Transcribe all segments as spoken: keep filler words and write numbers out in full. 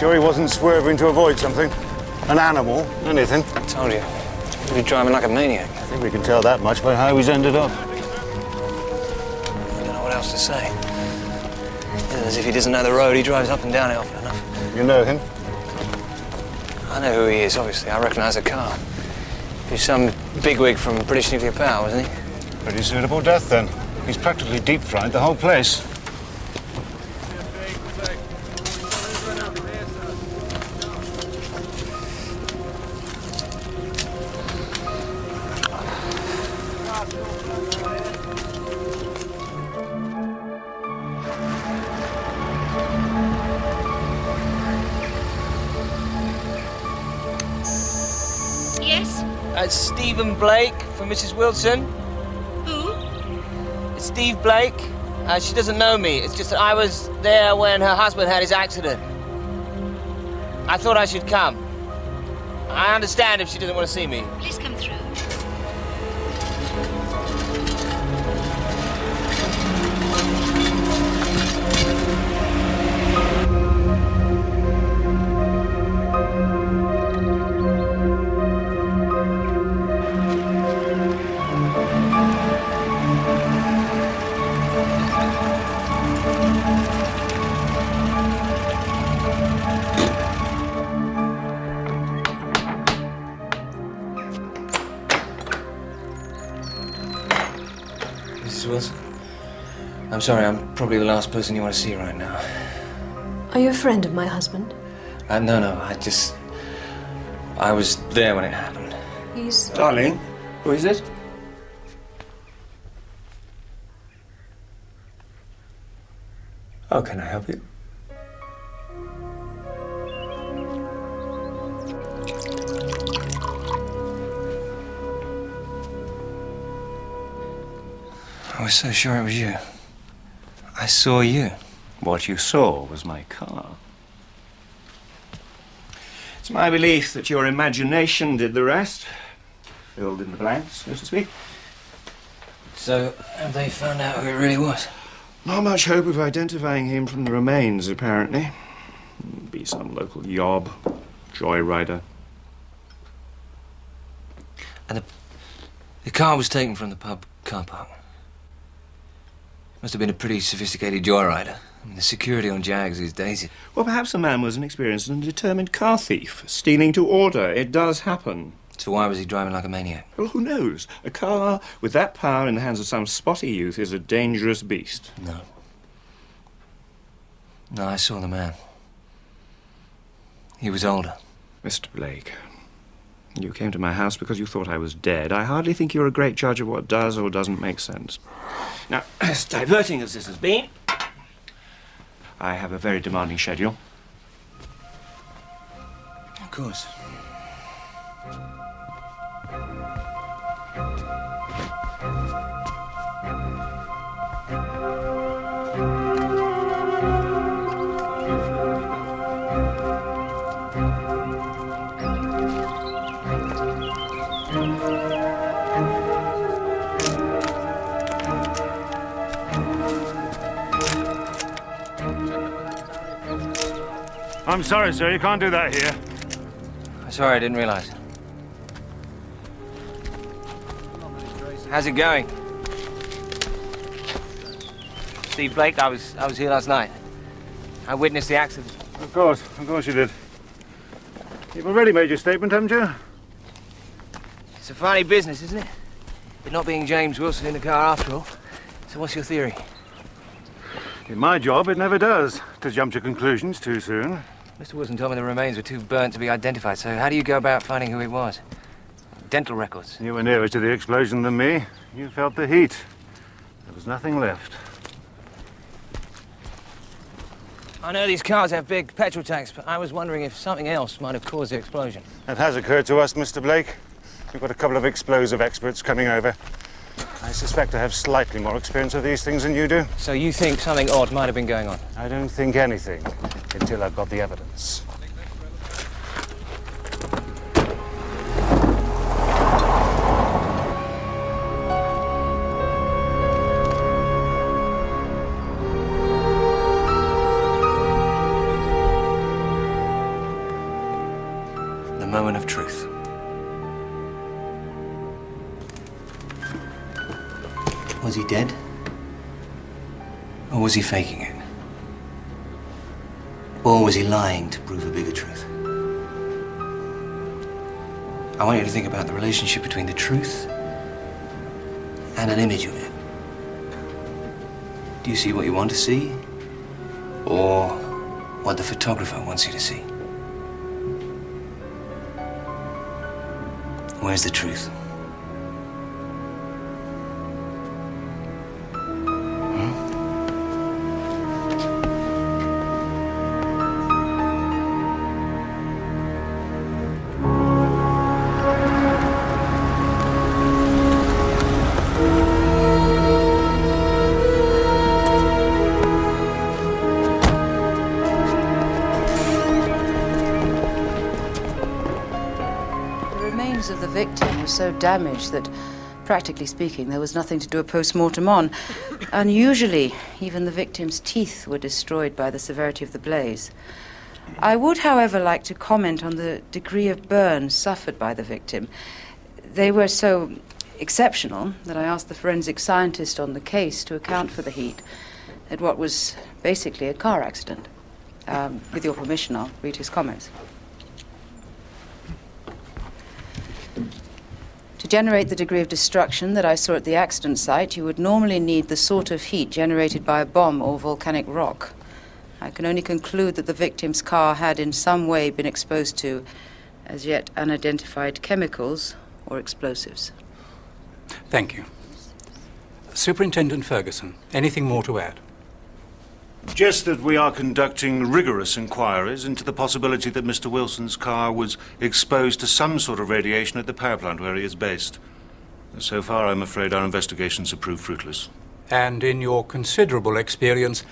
sure he wasn't swerving to avoid something. An animal, anything. I told you. He'd be driving like a maniac. I think we can tell that much by how he's ended up. I don't know what else to say. As if he doesn't know the road, he drives up and down it often enough. You know him? I know who he is, obviously. I recognise the car. He's some bigwig from British Nuclear Power, wasn't he? Pretty suitable death, then. He's practically deep-fried the whole place. Blake for Missus Wilson. Who? It's Steve Blake. Uh, she doesn't know me. It's just that I was there when her husband had his accident. I thought I should come. I understand if she doesn't want to see me. Please come through. I'm sorry, I'm probably the last person you want to see right now. Are you a friend of my husband? Uh, no, no, I just... I was there when it happened. He's... Darling, who is it? Oh, can I help you? I was so sure it was you. I saw you. What you saw was my car. It's my belief that your imagination did the rest. Filled in the blanks, so to speak. So, have they found out who it really was? Not much hope of identifying him from the remains, apparently. Be some local yob, joyrider. And the, the car was taken from the pub car park. Must have been a pretty sophisticated joyrider. I mean, the security on Jags these days... Well, perhaps the man was an experienced and determined car thief, stealing to order. It does happen. So why was he driving like a maniac? Well, who knows? A car with that power in the hands of some spotty youth is a dangerous beast. No. No, I saw the man. He was older. Mister Blake, you came to my house because you thought I was dead. I hardly think you're a great judge of what does or doesn't make sense. Now, as diverting as this has been, I have a very demanding schedule. Of course. I'm sorry, sir. You can't do that here. I'm sorry. I didn't realise. How's it going? Steve Blake, I was I was here last night. I witnessed the accident. Of course. Of course you did. You've already made your statement, haven't you? It's a funny business, isn't it? It not being James Wilson in the car after all. So what's your theory? In my job, it never does, to jump to conclusions too soon. Mister Woodson told me the remains were too burnt to be identified, so how do you go about finding who it was? Dental records. You were nearer to the explosion than me. You felt the heat. There was nothing left. I know these cars have big petrol tanks, but I was wondering if something else might have caused the explosion. That has occurred to us, Mister Blake. We've got a couple of explosive experts coming over. I suspect I have slightly more experience of these things than you do. So you think something odd might have been going on? I don't think anything until I've got the evidence. truth. Was he dead? Or was he faking it? Or was he lying to prove a bigger truth? I want you to think about the relationship between the truth and an image of it. Do you see what you want to see? Or what the photographer wants you to see? Where's the truth? So damaged that, practically speaking, there was nothing to do a post-mortem on. Unusually, even the victim's teeth were destroyed by the severity of the blaze. I would, however, like to comment on the degree of burn suffered by the victim. They were so exceptional that I asked the forensic scientist on the case to account for the heat at what was basically a car accident. Um, with your permission, I'll read his comments. To generate the degree of destruction that I saw at the accident site, you would normally need the sort of heat generated by a bomb or volcanic rock. I can only conclude that the victim's car had in some way been exposed to, as yet unidentified, chemicals or explosives. Thank you. Superintendent Ferguson, anything more to add? Just that we are conducting rigorous inquiries into the possibility that Mister Wilson's car was exposed to some sort of radiation at the power plant where he is based. So far, I'm afraid our investigations have proved fruitless. And in your considerable experience,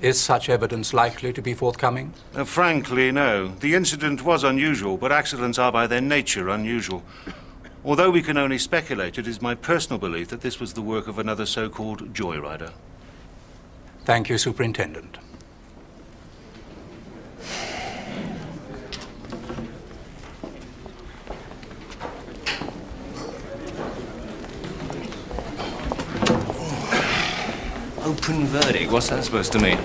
is such evidence likely to be forthcoming? Uh, frankly, no. The incident was unusual, but accidents are by their nature unusual. Although we can only speculate, it is my personal belief that this was the work of another so-called joyrider. Thank you, Superintendent. Open verdict, what's that supposed to mean?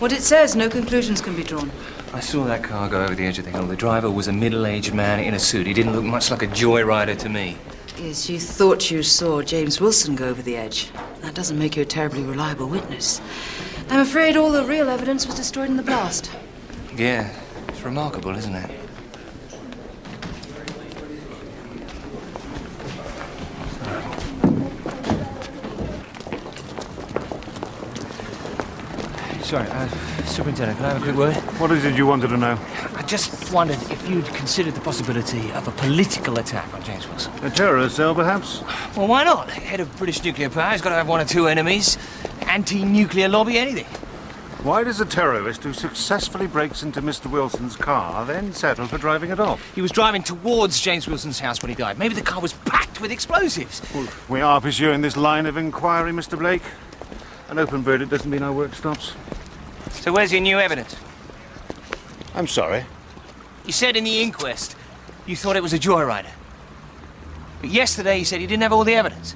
What it says, no conclusions can be drawn. I saw that car go over the edge of the hill. The driver was a middle-aged man in a suit. He didn't look much like a joyrider to me. Yes, you thought you saw James Wilson go over the edge. That doesn't make you a terribly reliable witness. I'm afraid all the real evidence was destroyed in the blast. Yeah, it's remarkable, isn't it? Sorry, uh, Superintendent, can I have a quick word? What is it you wanted to know? I just wondered if you'd considered the possibility of a political attack on James Wilson. A terrorist cell, perhaps? Well, why not? Head of British Nuclear Power, he's got to have one or two enemies. Anti-nuclear lobby, anything. Why does a terrorist who successfully breaks into Mister Wilson's car then settle for driving it off? He was driving towards James Wilson's house when he died. Maybe the car was packed with explosives. Well, we are pursuing this line of inquiry, Mister Blake. An open verdict doesn't mean our work stops. So where's your new evidence? I'm sorry? You said in the inquest you thought it was a joyrider. But yesterday you said you didn't have all the evidence.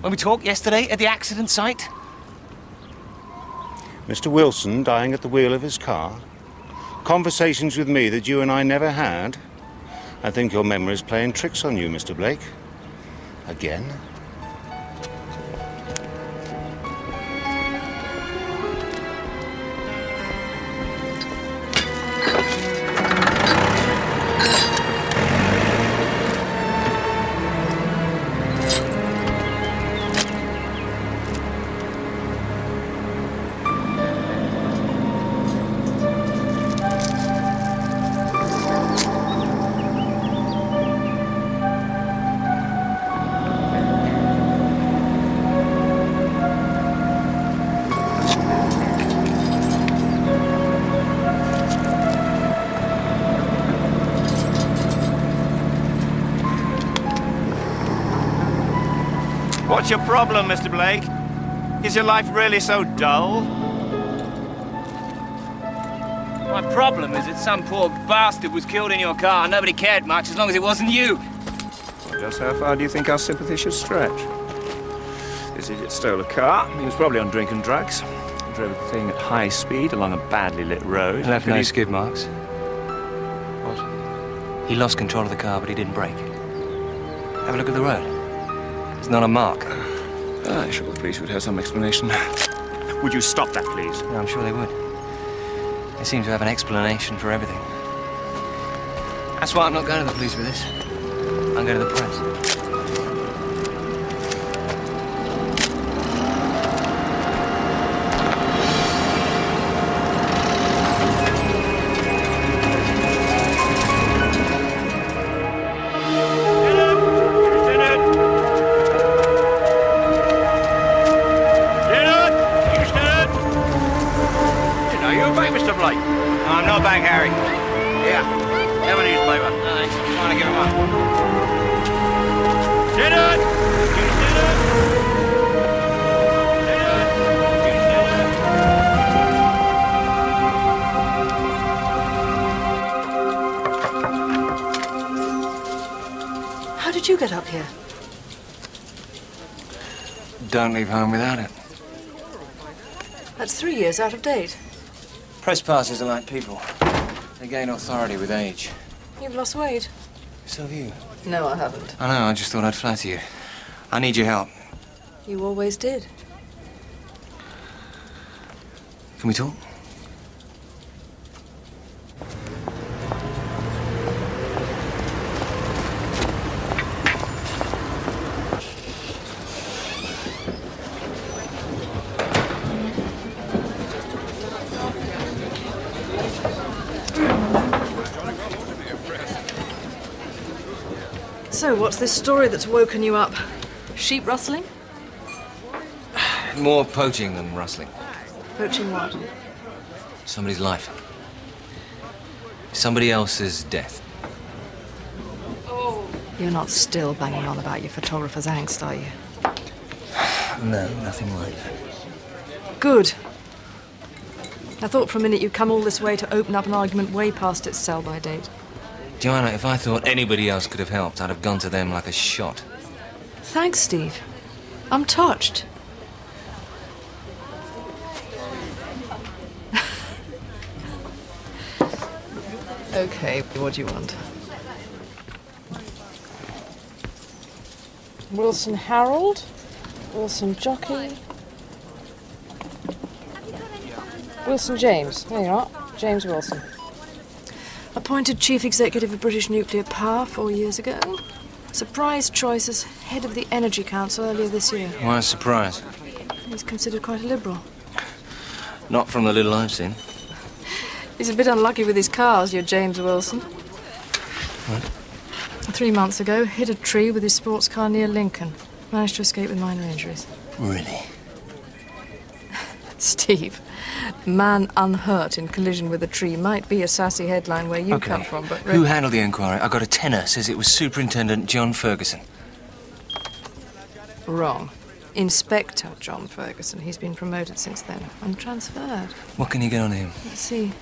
When we talked yesterday at the accident site? Mister Wilson dying at the wheel of his car. Conversations with me that you and I never had. I think your memory's playing tricks on you, Mister Blake. Again. What's your problem, Mister Blake? Is your life really so dull? My problem is that some poor bastard was killed in your car and nobody cared much as long as it wasn't you. Just how far do you think our sympathy should stretch? This idiot stole a car. He was probably on drink and drugs. He drove the thing at high speed along a badly lit road. And left no skid marks. What? He lost control of the car, but he didn't brake. Have a look at the road. It's not a mark. Oh, I sure the police would have some explanation. Would you stop that, please? No, I'm sure they would. They seem to have an explanation for everything. That's why I'm not going to the police with this. I'm going to the press. Don't leave home without it. That's three years out of date. Press passes are like people. They gain authority with age. You've lost weight. So have you. No, I haven't. I know, I just thought I'd flatter you. I need your help. You always did. Can we talk? So, what's this story that's woken you up? Sheep rustling? More poaching than rustling. Poaching what? Somebody's life. Somebody else's death. Oh. You're not still banging on about your photographer's angst, are you? No, nothing like that. Good. I thought for a minute you'd come all this way to open up an argument way past its sell-by date. Joanna, if I thought anybody else could have helped, I'd have gone to them like a shot. Thanks, Steve. I'm touched. Okay, what do you want? Wilson Harold? Wilson Jockey? Wilson James. There you are. James Wilson. Appointed Chief Executive of British Nuclear Power four years ago. Surprise choice as head of the Energy Council earlier this year. Why a surprise? He's considered quite a liberal. Not from the little I've seen. He's a bit unlucky with his cars, your James Wilson. What? Three months ago, hit a tree with his sports car near Lincoln. Managed to escape with minor injuries. Really? Steve, man unhurt in collision with a tree might be a sassy headline where you okay. come from, but... Who handled the inquiry? I got a tenor, says it was Superintendent John Ferguson. Wrong. Inspector John Ferguson. He's been promoted since then and transferred. What can you get on him? Let's see.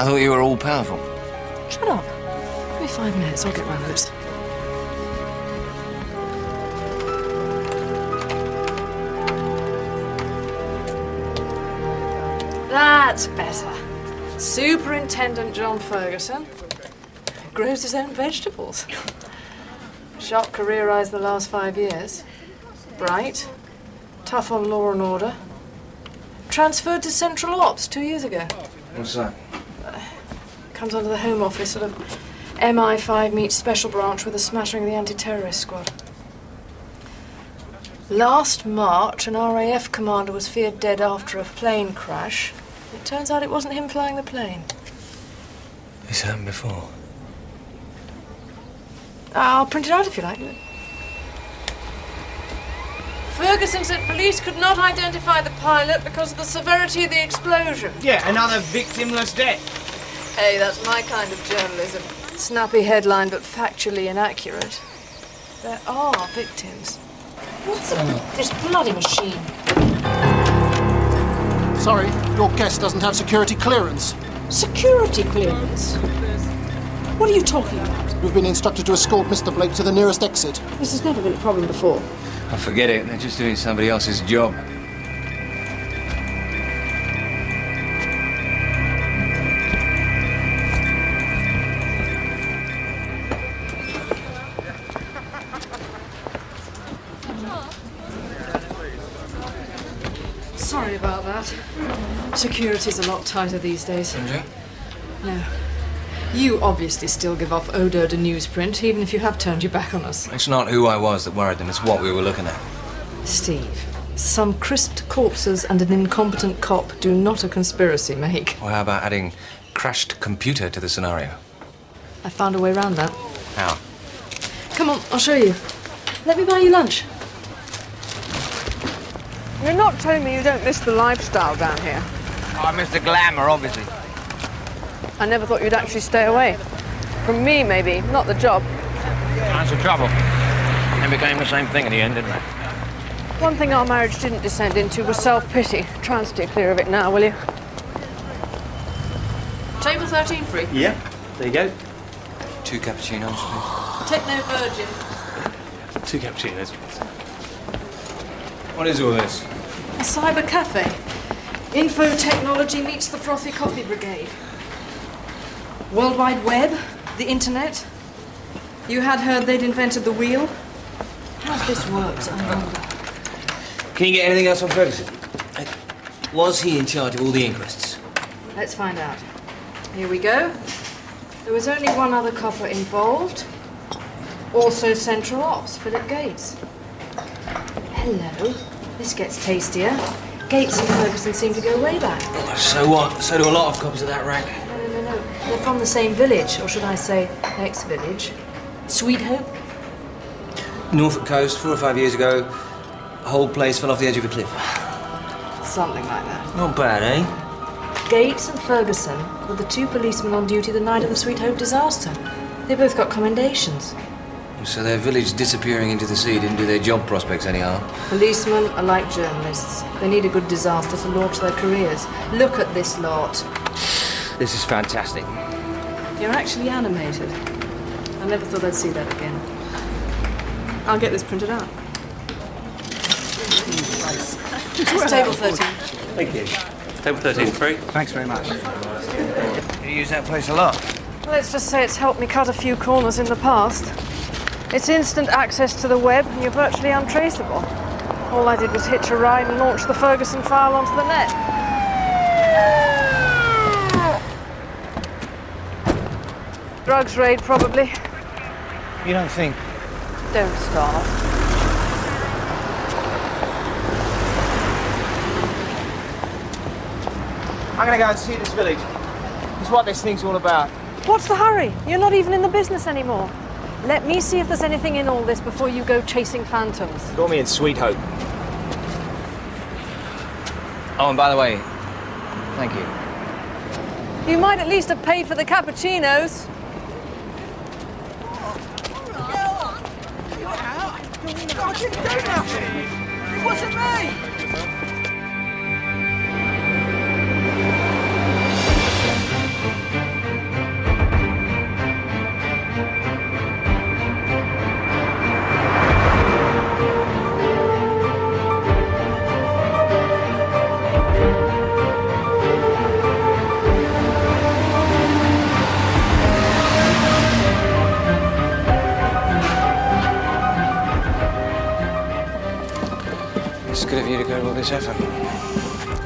I thought you were all-powerful. Shut up. Give me five minutes, I'll get round to this. That's better. Superintendent John Ferguson grows his own vegetables. Sharp career eyes the last five years. Bright. Tough on law and order. Transferred to Central Ops two years ago. What's that? Comes under the Home Office, sort of M I five meets Special Branch with a smattering of the anti-terrorist squad. Last March, an R A F commander was feared dead after a plane crash. It turns out it wasn't him flying the plane. This happened before. I'll print it out if you like. Ferguson said police could not identify the pilot because of the severity of the explosion. Yeah, another victimless death. Hey, that's my kind of journalism. Snappy headline, but factually inaccurate. There are victims. What's up with this bloody machine? Sorry, your guest doesn't have security clearance. Security clearance? What are you talking about? We've been instructed to escort Mister Blake to the nearest exit. This has never been a problem before. Oh, forget it. They're just doing somebody else's job. Sorry about that. Security's a lot tighter these days. Ginger? No. You obviously still give off odour de newsprint, even if you have turned your back on us. It's not who I was that worried them, it's what we were looking at. Steve, some crisped corpses and an incompetent cop do not a conspiracy make. Well, how about adding crashed computer to the scenario? I found a way around that. How? Come on, I'll show you. Let me buy you lunch. You're not telling me you don't miss the lifestyle down here? Oh, I miss the glamour, obviously. I never thought you'd actually stay away. From me, maybe, not the job. That's the trouble. It became the same thing in the end, didn't it? One thing our marriage didn't descend into was self-pity. Try and steer clear of it now, will you? Table thirteen free? Yeah, there you go. Two cappuccinos, please. Take no virgin. Two cappuccinos, please. What is all this? A cyber cafe. Info technology meets the frothy coffee brigade. World Wide Web, the internet. You had heard they'd invented the wheel. How's this worked, I wonder? Can you get anything else on Ferguson? Was he in charge of all the inquests? Let's find out. Here we go. There was only one other copper involved. Also Central Ops, Philip Gates. Hello. This gets tastier. Gates and Ferguson seem to go way back. So what? So do a lot of copies of that rank. They're from the same village, or should I say, next village. Sweet Hope? Norfolk coast, four or five years ago, the whole place fell off the edge of a cliff. Something like that. Not bad, eh? Gates and Ferguson were the two policemen on duty the night of the Sweet Hope disaster. They both got commendations. So their village disappearing into the sea didn't do their job prospects any harm. Policemen are like journalists. They need a good disaster to launch their careers. Look at this lot. This is fantastic. You're actually animated. I never thought I'd see that again. I'll get this printed out. It's table thirteen. Thank you. Table thirteen, free. Thanks very much. You use that place a lot. Well, let's just say it's helped me cut a few corners in the past. It's instant access to the web, and you're virtually untraceable. All I did was hitch a ride and launch the Ferguson file onto the net. Drugs raid, probably. You don't think? Don't start. I'm gonna go and see this village. It's what this thing's all about. What's the hurry? You're not even in the business anymore. Let me see if there's anything in all this before you go chasing phantoms. Call me in Sweet Hope. Oh, and by the way, thank you. You might at least have paid for the cappuccinos. I didn't do nothing! It wasn't me.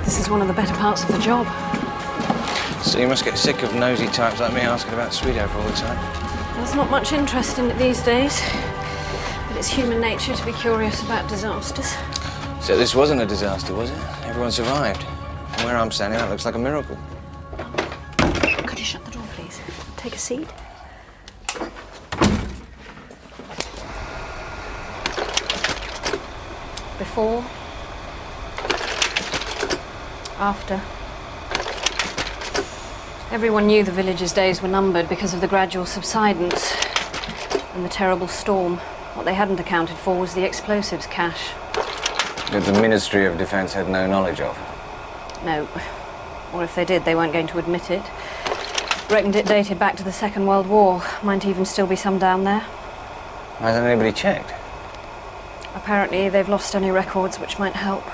This is one of the better parts of the job. So you must get sick of nosy types like me asking about Sweet Hope all the time. There's not much interest in it these days, but it's human nature to be curious about disasters. So this wasn't a disaster, was it? Everyone survived. From where I'm standing, that looks like a miracle. Could you shut the door, please? Take a seat. Before. After. Everyone knew the village's days were numbered because of the gradual subsidence and the terrible storm. What they hadn't accounted for was the explosives cache. That the Ministry of Defence had no knowledge of? No. Or if they did, they weren't going to admit it. Reckoned it dated back to the Second World War. Might even still be some down there. Hasn't anybody checked? Apparently they've lost any records which might help.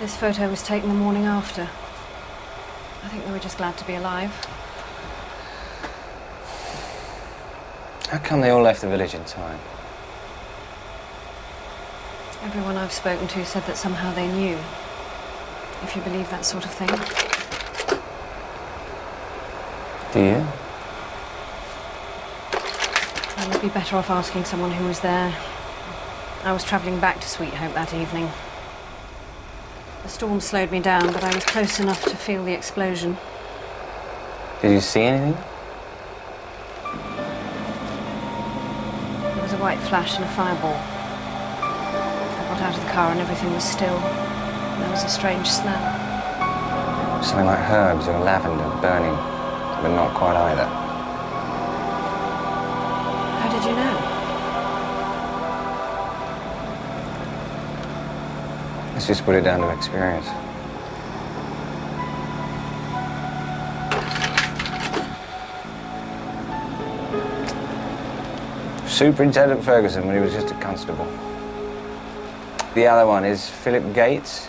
This photo was taken the morning after. I think they were just glad to be alive. How come they all left the village in time? Everyone I've spoken to said that somehow they knew. If you believe that sort of thing. Do you? I would be better off asking someone who was there. I was travelling back to Sweet Hope that evening. The storm slowed me down, but I was close enough to feel the explosion. Did you see anything? There was a white flash and a fireball. I got out of the car and everything was still. There was a strange smell. Something like herbs or lavender burning, but not quite either. How did you know? Let's just put it down to experience. Superintendent Ferguson, when he was just a constable. The other one is Philip Gates.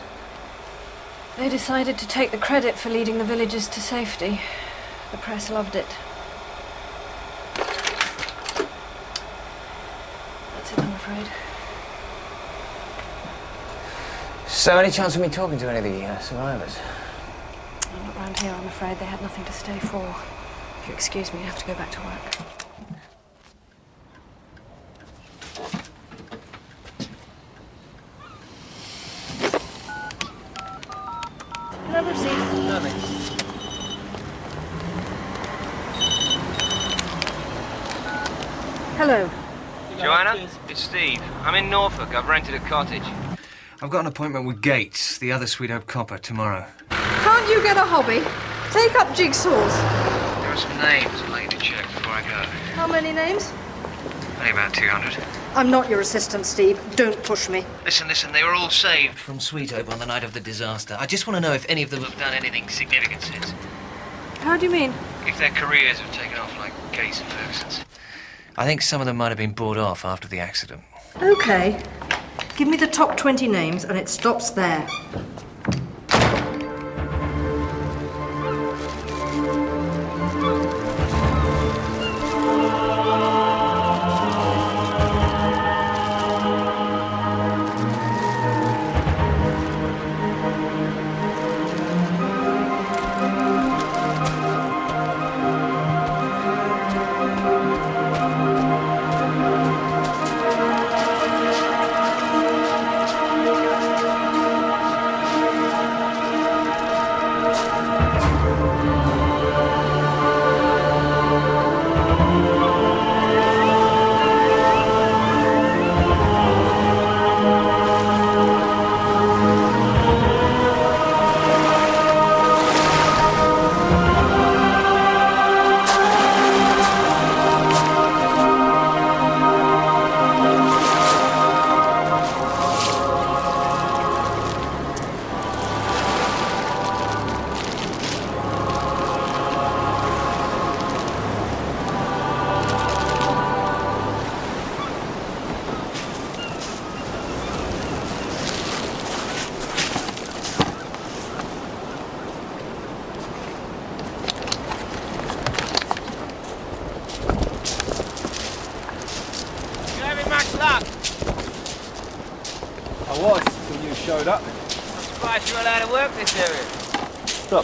They decided to take the credit for leading the villagers to safety. The press loved it. That's it, I'm afraid. So, any chance of me talking to any of the uh, survivors? I'm not round here, I'm afraid. They had nothing to stay for. If you excuse me, I have to go back to work. Hello. Joanna, it's Steve. I'm in Norfolk. I've rented a cottage. I've got an appointment with Gates, the other Sweet Hope copper, tomorrow. Can't you get a hobby? Take up jigsaws. There are some names I'd like you to check before I go. How many names? Only about two hundred. I'm not your assistant, Steve. Don't push me. Listen, listen, they were all saved from Sweet Hope on the night of the disaster. I just want to know if any of them have done anything significant since. How do you mean? If their careers have taken off like Gates and Ferguson's. I think some of them might have been bought off after the accident. OK. Give me the top twenty names and it stops there.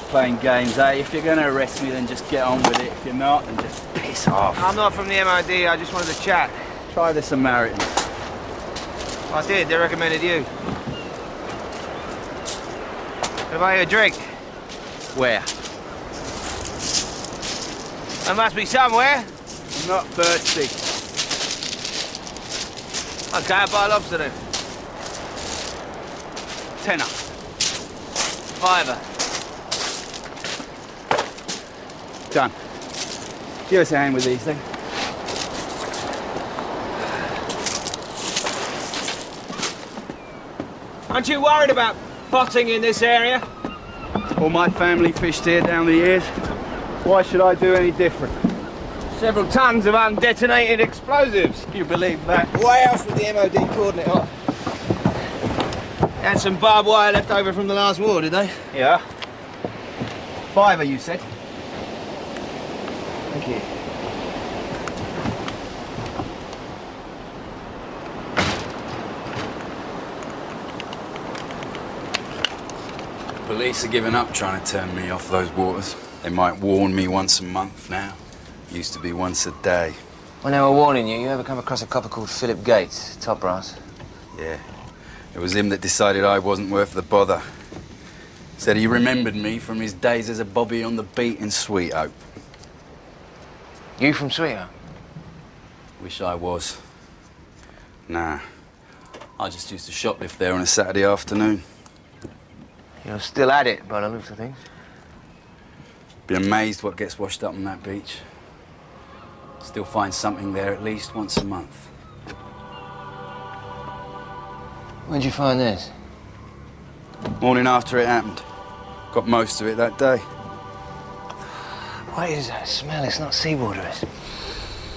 Playing games, eh? If you're going to arrest me, then just get on with it. If you're not, then just piss off. I'm not from the M O D, I just wanted to chat. Try the Samaritan's. I did, they recommended you. Can I buy you a drink? Where? There must be somewhere. I'm not thirsty. I'll die by lobster then. Tenner. Fiver. Done. Give us a hand with these then. Aren't you worried about potting in this area? All my family fished here down the years. Why should I do any different? Several tons of undetonated explosives, if you believe that. Why else would the M O D cordon it off? Had some barbed wire left over from the last war, did they? Yeah. Fiver, you said. Thank you. Police are giving up trying to turn me off those waters. They might warn me once a month now. Used to be once a day. When they were warning you, you ever come across a copper called Philip Gates, top brass? Yeah. It was him that decided I wasn't worth the bother. Said he remembered me from his days as a bobby on the beat in Sweet Hope. You from Sweet Hope? Wish I was. Nah. I just used to shoplift there on a Saturday afternoon. You're still at it, by the looks of things. Be amazed what gets washed up on that beach. Still find something there at least once a month. When'd you find this? Morning after it happened. Got most of it that day. What is that smell? It's not seawater, is it?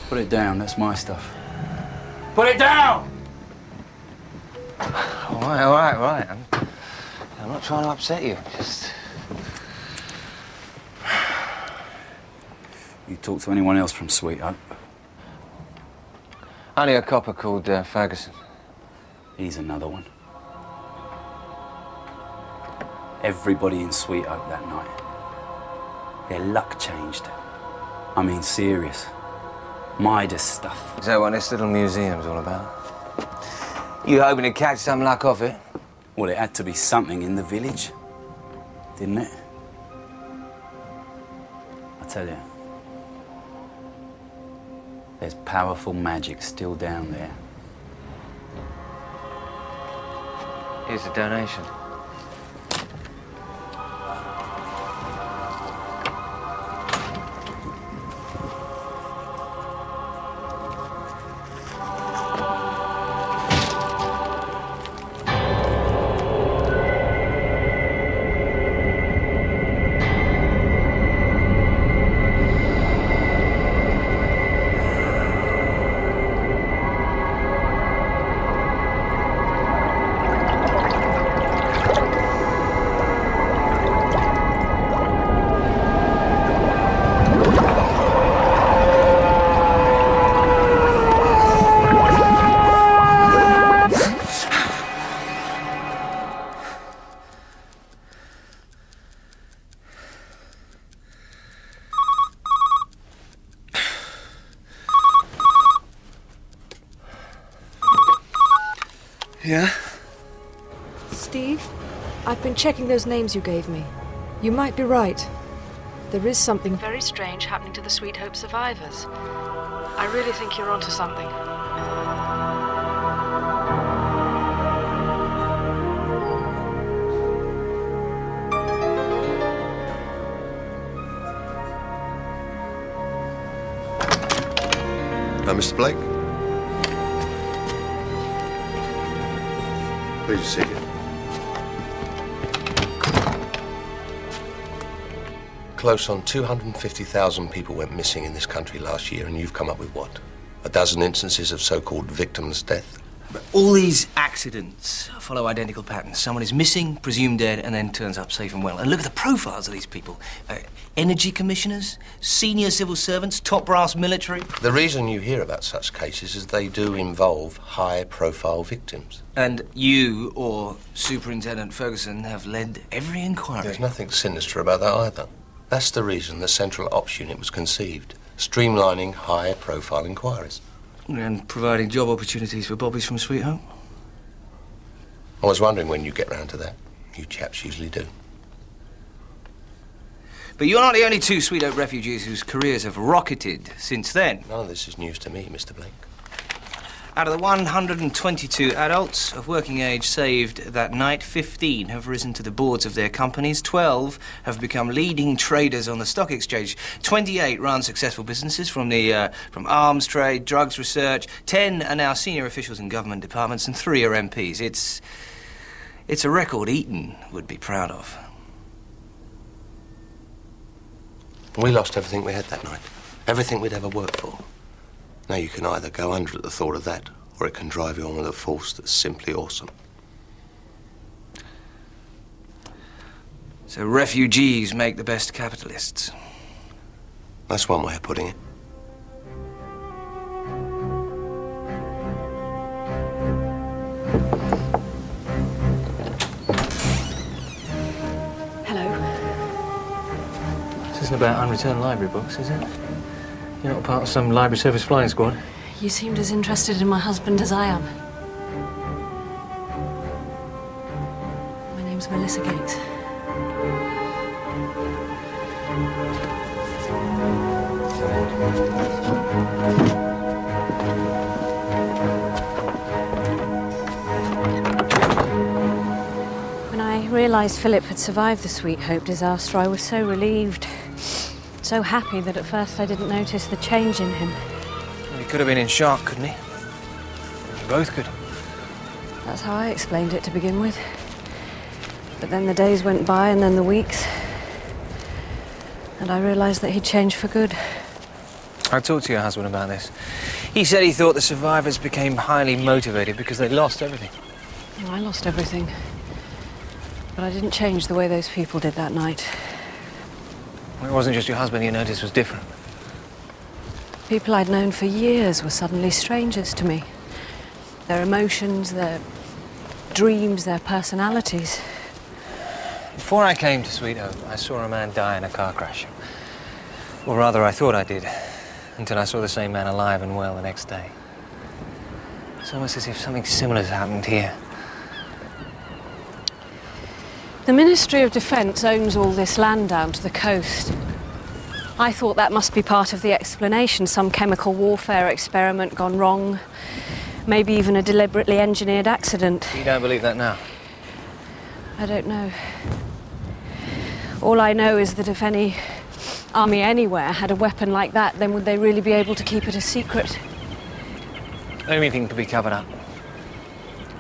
Put it down, that's my stuff. Put it down! All right, all right, all right. I'm, I'm not trying to upset you, just... You talk to anyone else from Sweet Hope? Only a copper called uh, Ferguson. He's another one. Everybody in Sweet Hope that night. Their luck changed. I mean, serious. Midas stuff. Is that what this little museum's all about? You hoping to catch some luck off it? Well, it had to be something in the village, didn't it? I tell you. There's powerful magic still down there. Here's the donation. Yeah? Steve, I've been checking those names you gave me. You might be right. There is something very strange happening to the Sweet Hope survivors. I really think you're onto something. Now, Mister Blake? Please see it. Close on two hundred fifty thousand people went missing in this country last year, and you've come up with what? A dozen instances of so-called victims' death? But all these accidents follow identical patterns. Someone is missing, presumed dead, and then turns up safe and well. And look at the profiles of these people. Uh, energy commissioners, senior civil servants, top-brass military. The reason you hear about such cases is they do involve high-profile victims. And you, or Superintendent Ferguson, have led every inquiry. There's nothing sinister about that either. That's the reason the Central Ops Unit was conceived, streamlining high-profile inquiries. And providing job opportunities for bobbies from Sweet Home. I was wondering when you get round to that. You chaps usually do. But you're not the only two Sweet Home refugees whose careers have rocketed since then. None of this is news to me, Mister Blake. Out of the one hundred twenty-two adults of working age saved that night, fifteen have risen to the boards of their companies, twelve have become leading traders on the stock exchange, twenty-eight run successful businesses from the uh, from arms trade, drugs research, ten are now senior officials in government departments, and three are M Ps. It's, it's a record Eaton would be proud of. We lost everything we had that night, everything we'd ever worked for. Now you can either go under at the thought of that, or it can drive you on with a force that's simply awesome. So refugees make the best capitalists. That's one way of putting it. Hello. This isn't about unreturned library books, is it? You're not part of some library service flying squad? You seemed as interested in my husband as I am. My name's Melissa Gates. When I realised Philip had survived the Sweet Hope disaster, I was so relieved. So happy that at first I didn't notice the change in him. Well, he could have been in shock, couldn't he? You both could. That's how I explained it to begin with. But then the days went by and then the weeks. And I realised that he'd changed for good. I talked to your husband about this. He said he thought the survivors became highly motivated because they lost everything. Well, I lost everything. But I didn't change the way those people did that night. It wasn't just your husband you noticed was different. People I'd known for years were suddenly strangers to me. Their emotions, their dreams, their personalities. Before I came to Sweet Hope, I saw a man die in a car crash. Or rather, I thought I did, until I saw the same man alive and well the next day. It's almost as if something similar has happened here. The Ministry of Defence owns all this land down to the coast. I thought that must be part of the explanation, some chemical warfare experiment gone wrong, maybe even a deliberately engineered accident. You don't believe that now? I don't know. All I know is that if any army anywhere had a weapon like that, then would they really be able to keep it a secret? Anything could be covered up,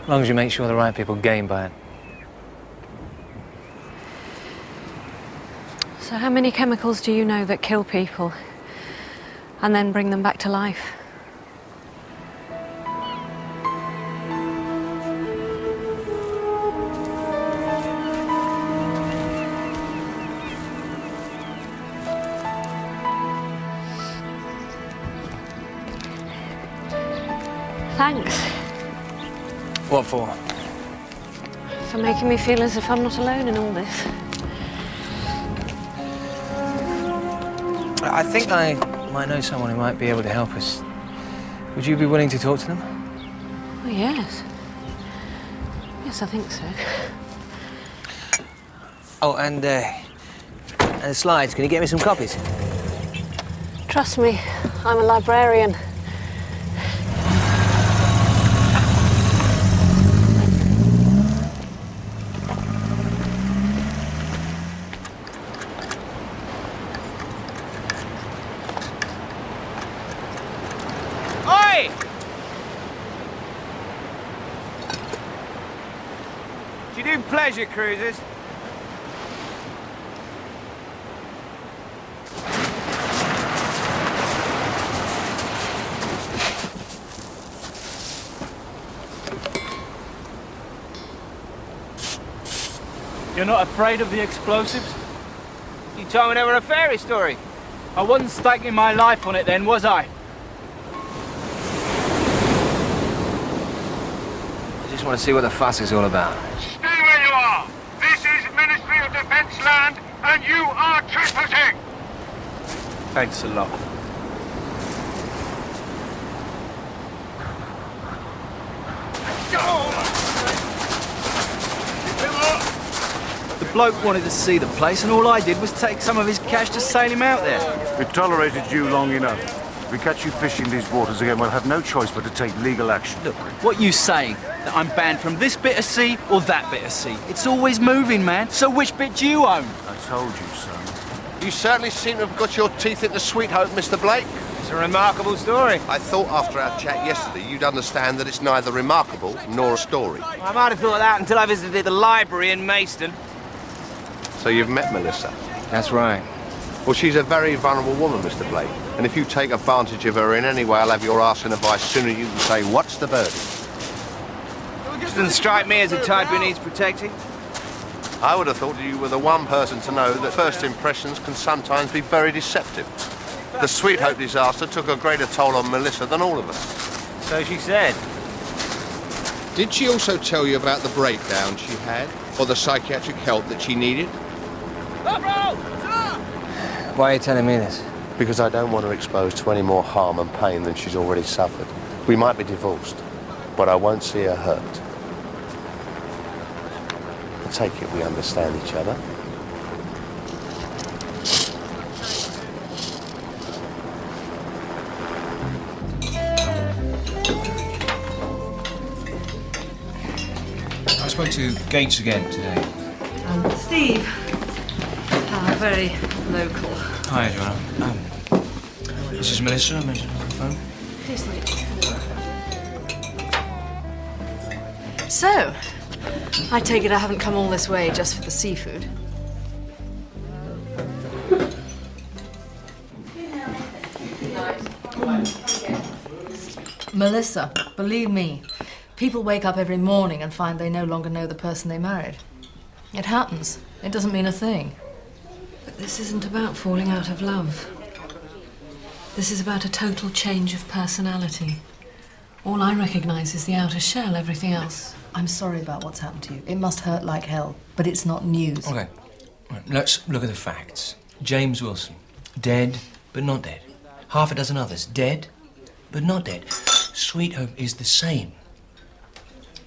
as long as you make sure the right people gain by it. So how many chemicals do you know that kill people and then bring them back to life? Thanks. What for? For making me feel as if I'm not alone in all this. I think I might know someone who might be able to help us. Would you be willing to talk to them? Oh, yes. Yes, I think so. Oh, and, uh, and the slides. Can you get me some copies? Trust me, I'm a librarian. Pleasure cruises. You're not afraid of the explosives? You told me they were a fairy story. I wasn't staking my life on it then, was I? I just want to see what the fuss is all about. Land, and you are trespassing! Thanks a lot. The bloke wanted to see the place, and all I did was take some of his cash to sail him out there. We've tolerated you long enough. we catch you fishing these waters again, we'll have no choice but to take legal action. Look, what you saying? That I'm banned from this bit of sea or that bit of sea? It's always moving, man. So which bit do you own? I told you, son. You certainly seem to have got your teeth into Sweet Hope, Mister Blake. It's a remarkable story. I thought after our chat yesterday you'd understand that it's neither remarkable nor a story. Well, I might have thought that until I visited the library in Mayston. So you've met Melissa? That's right. Well, she's a very vulnerable woman, Mister Blake, and if you take advantage of her in any way, I'll have your arse in a vice sooner you can say, what's the verdict? Doesn't strike me as a type who needs protecting. I would have thought you were the one person to know that first impressions can sometimes be very deceptive. The Sweet Hope disaster took a greater toll on Melissa than all of us. So she said. Did she also tell you about the breakdown she had, or the psychiatric help that she needed? Why are you telling me this? Because I don't want her exposed to any more harm and pain than she's already suffered. We might be divorced, but I won't see her hurt. I take it we understand each other. I spoke to Gates again today. Um, Steve. Uh, very local. Hi, Joanna. Um, this is Melissa. I mentioned on the phone. Please, mate. So, I take it I haven't come all this way just for the seafood. Melissa, believe me, people wake up every morning and find they no longer know the person they married. It happens. It doesn't mean a thing. This isn't about falling out of love. This is about a total change of personality. All I recognise is the outer shell, everything else. I'm sorry about what's happened to you. It must hurt like hell, but it's not news. OK, right, let's look at the facts. James Wilson, dead, but not dead. Half a dozen others, dead, but not dead. Sweet Hope is the same.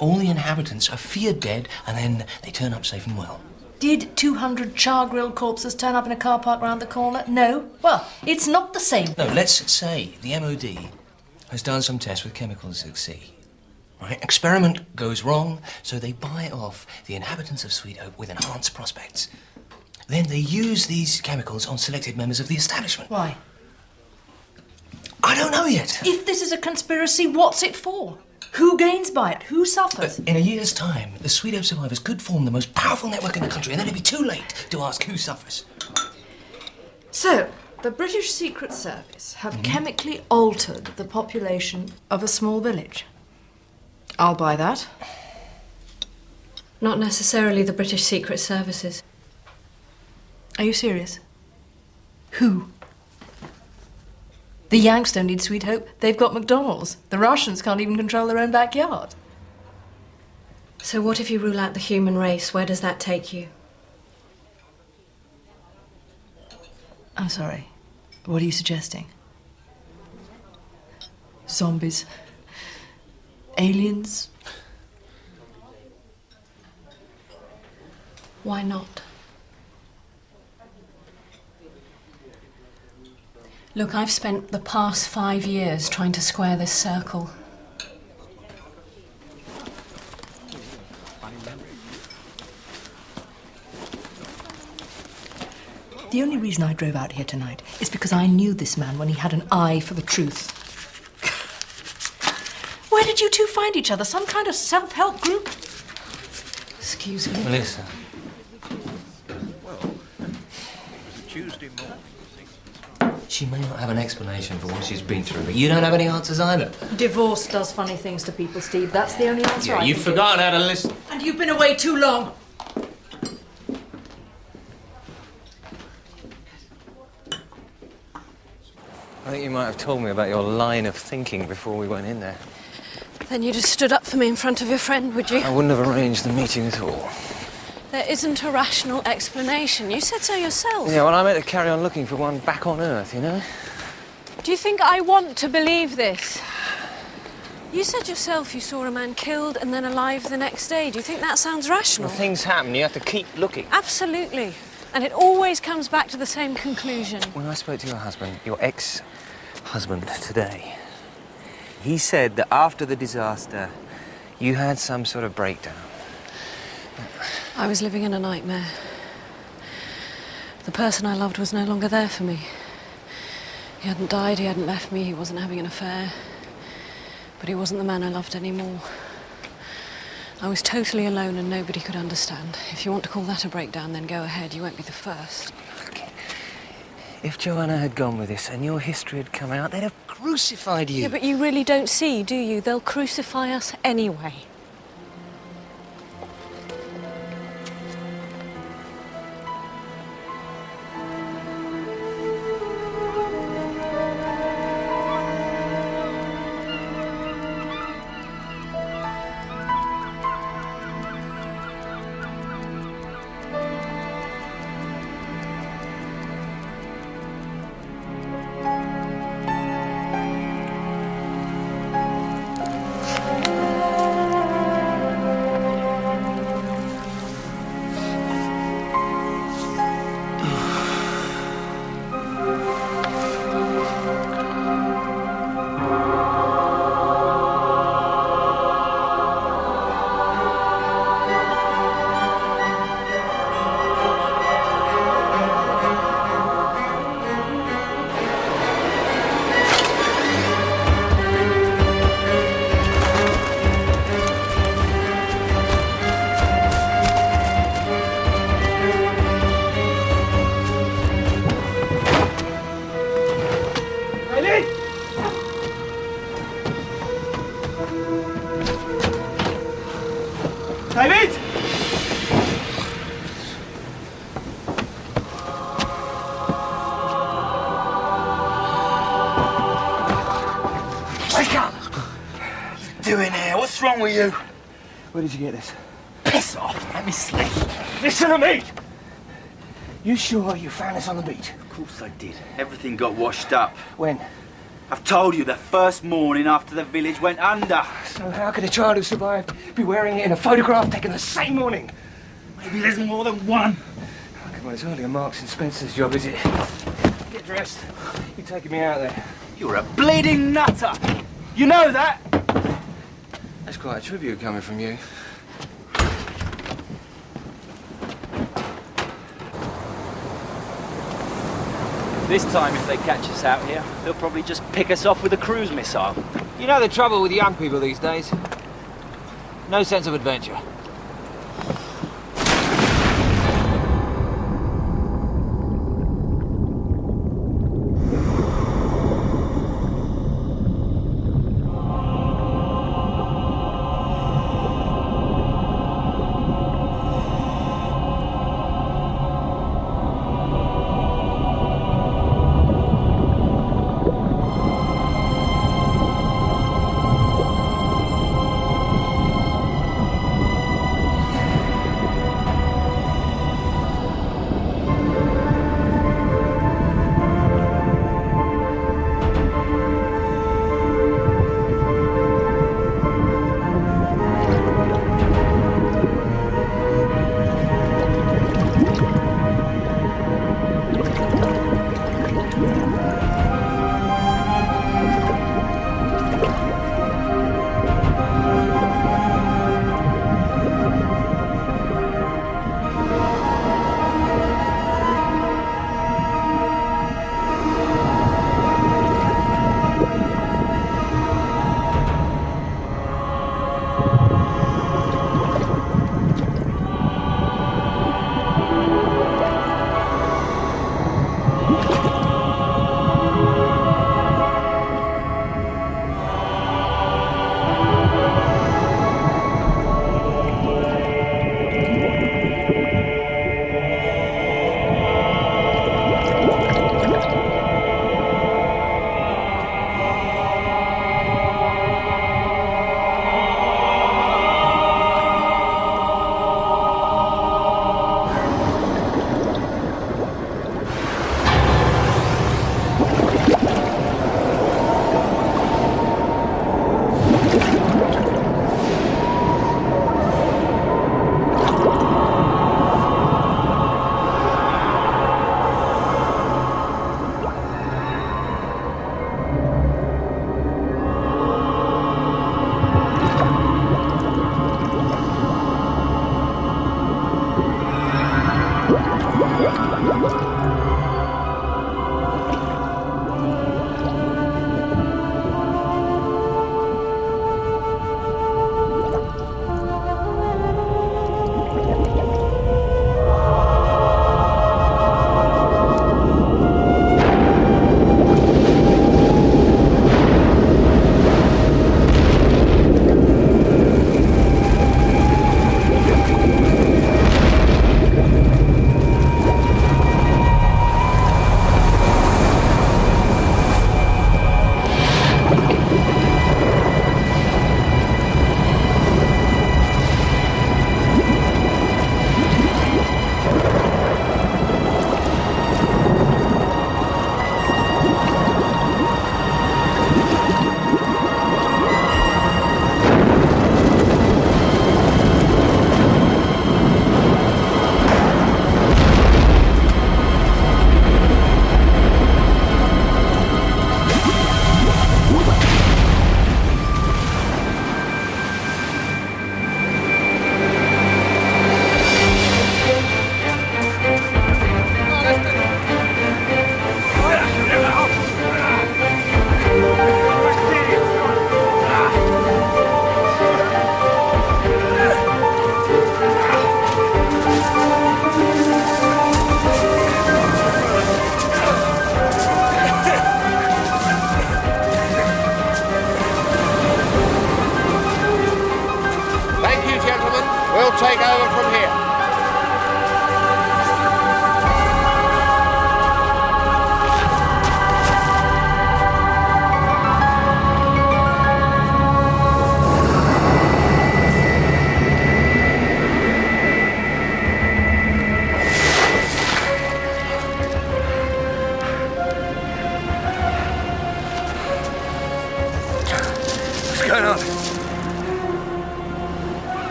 All the inhabitants are feared dead, and then they turn up safe and well. Did two hundred char-grilled corpses turn up in a car park round the corner? No. Well, it's not the same. No, let's say the M O D has done some tests with chemicals at sea. Right? Experiment goes wrong, so they buy off the inhabitants of Sweet Hope with enhanced prospects. Then they use these chemicals on selected members of the establishment. Why? I don't know yet. If this is a conspiracy, what's it for? Who gains by it? Who suffers? But in a year's time, the Sweet Hope survivors could form the most powerful network in the country, and then it'd be too late to ask who suffers. So, the British Secret Service have mm. chemically altered the population of a small village. I'll buy that. Not necessarily the British Secret Services. Are you serious? Who? The Yanks don't need Sweet Hope. They've got McDonald's. The Russians can't even control their own backyard. So what if you rule out the human race? Where does that take you? I'm sorry. What are you suggesting? Zombies? Aliens? Why not? Look, I've spent the past five years trying to square this circle. The only reason I drove out here tonight is because I knew this man when he had an eye for the truth. Where did you two find each other? Some kind of self-help group? Excuse me. Melissa. Well, Tuesday morning. She may not have an explanation for what she's been through, but you don't have any answers either. Divorce does funny things to people, Steve. That's the only answer I can give. You've forgotten how to listen. And you've been away too long. I think you might have told me about your line of thinking before we went in there. Then you'd have stood up for me in front of your friend, would you? I wouldn't have arranged the meeting at all. There isn't a rational explanation. You said so yourself. Yeah, well, I meant to carry on looking for one back on Earth, you know? Do you think I want to believe this? You said yourself you saw a man killed and then alive the next day. Do you think that sounds rational? Well, things happen. You have to keep looking. Absolutely. And it always comes back to the same conclusion. When I spoke to your husband, your ex, husband today. He said that after the disaster, you had some sort of breakdown. I was living in a nightmare. The person I loved was no longer there for me. He hadn't died, he hadn't left me, he wasn't having an affair. But he wasn't the man I loved anymore. I was totally alone and nobody could understand. If you want to call that a breakdown, then go ahead. You won't be the first. Okay. If Joanna had gone with this and your history had come out, they'd have crucified you. Yeah, but you really don't see, do you? They'll crucify us anyway. With you. Where did you get this? Piss off! Let me sleep! Listen to me! You sure you found this on the beach? Of course I did. Everything got washed up. When? I've told you, the first morning after the village went under. So how could a child who survived be wearing it in a photograph taken the same morning? Maybe there's more than one. Oh, come on, it's hardly a Marks and Spencer's job, is it? Get dressed. You're taking me out there. You're a bleeding nutter! You know that! That's quite a tribute coming from you. This time, if they catch us out here, they'll probably just pick us off with a cruise missile. You know the trouble with young people these days? No sense of adventure.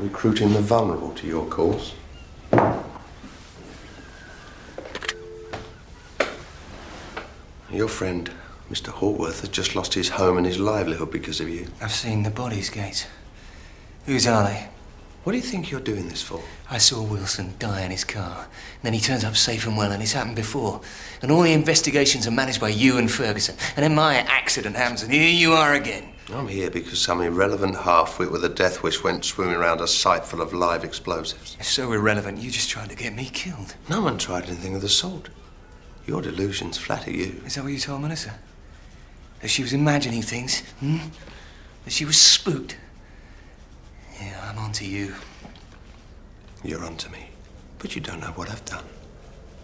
Recruiting the vulnerable to your cause. Your friend, Mister Hallworth, has just lost his home and his livelihood because of you. I've seen the bodies, Gates. Whose are they? What do you think you're doing this for? I saw Wilson die in his car. Then he turns up safe and well, and it's happened before. And all the investigations are managed by you and Ferguson. And then my accident happens, and here you are again. I'm here because some irrelevant halfwit with a death wish went swimming around a site full of live explosives. It's so irrelevant, you just tried to get me killed. No one tried anything of the sort. Your delusions flatter you. Is that what you told Melissa? That she was imagining things, hmm? That she was spooked? Yeah, I'm onto you. You're onto me, but you don't know what I've done.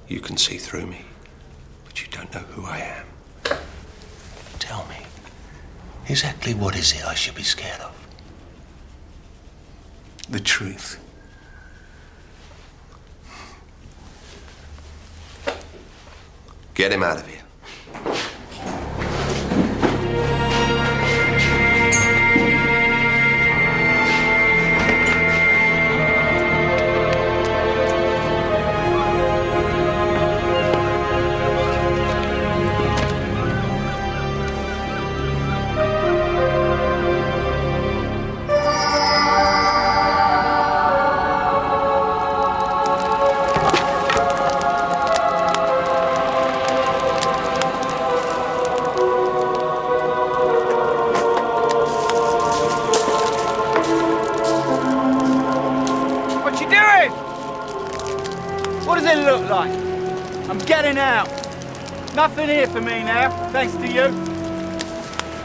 You can see through me, but you don't know who I am. Tell me. Exactly what is it I should be scared of? The truth. Get him out of here. Nothing here for me now, thanks to you.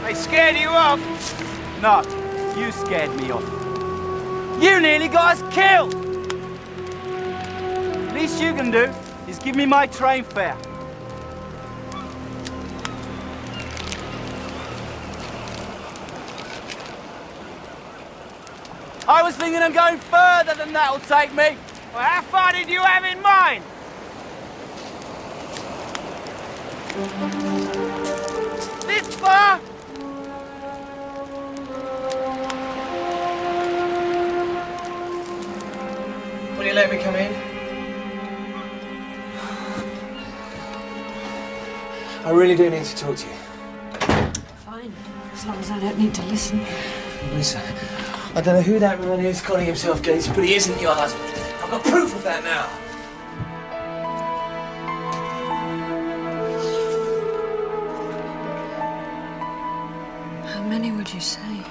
They scared you off? No, you scared me off. You nearly got us killed! The least you can do is give me my train fare. I was thinking of going further than that'll take me. Well, how far did you have in mind? This far? Will you let me come in? I really do need to talk to you. Fine, as long as I don't need to listen. Lisa, I don't know who that man is calling himself Gates, but he isn't your husband. I've got proof of that now. How many would you say?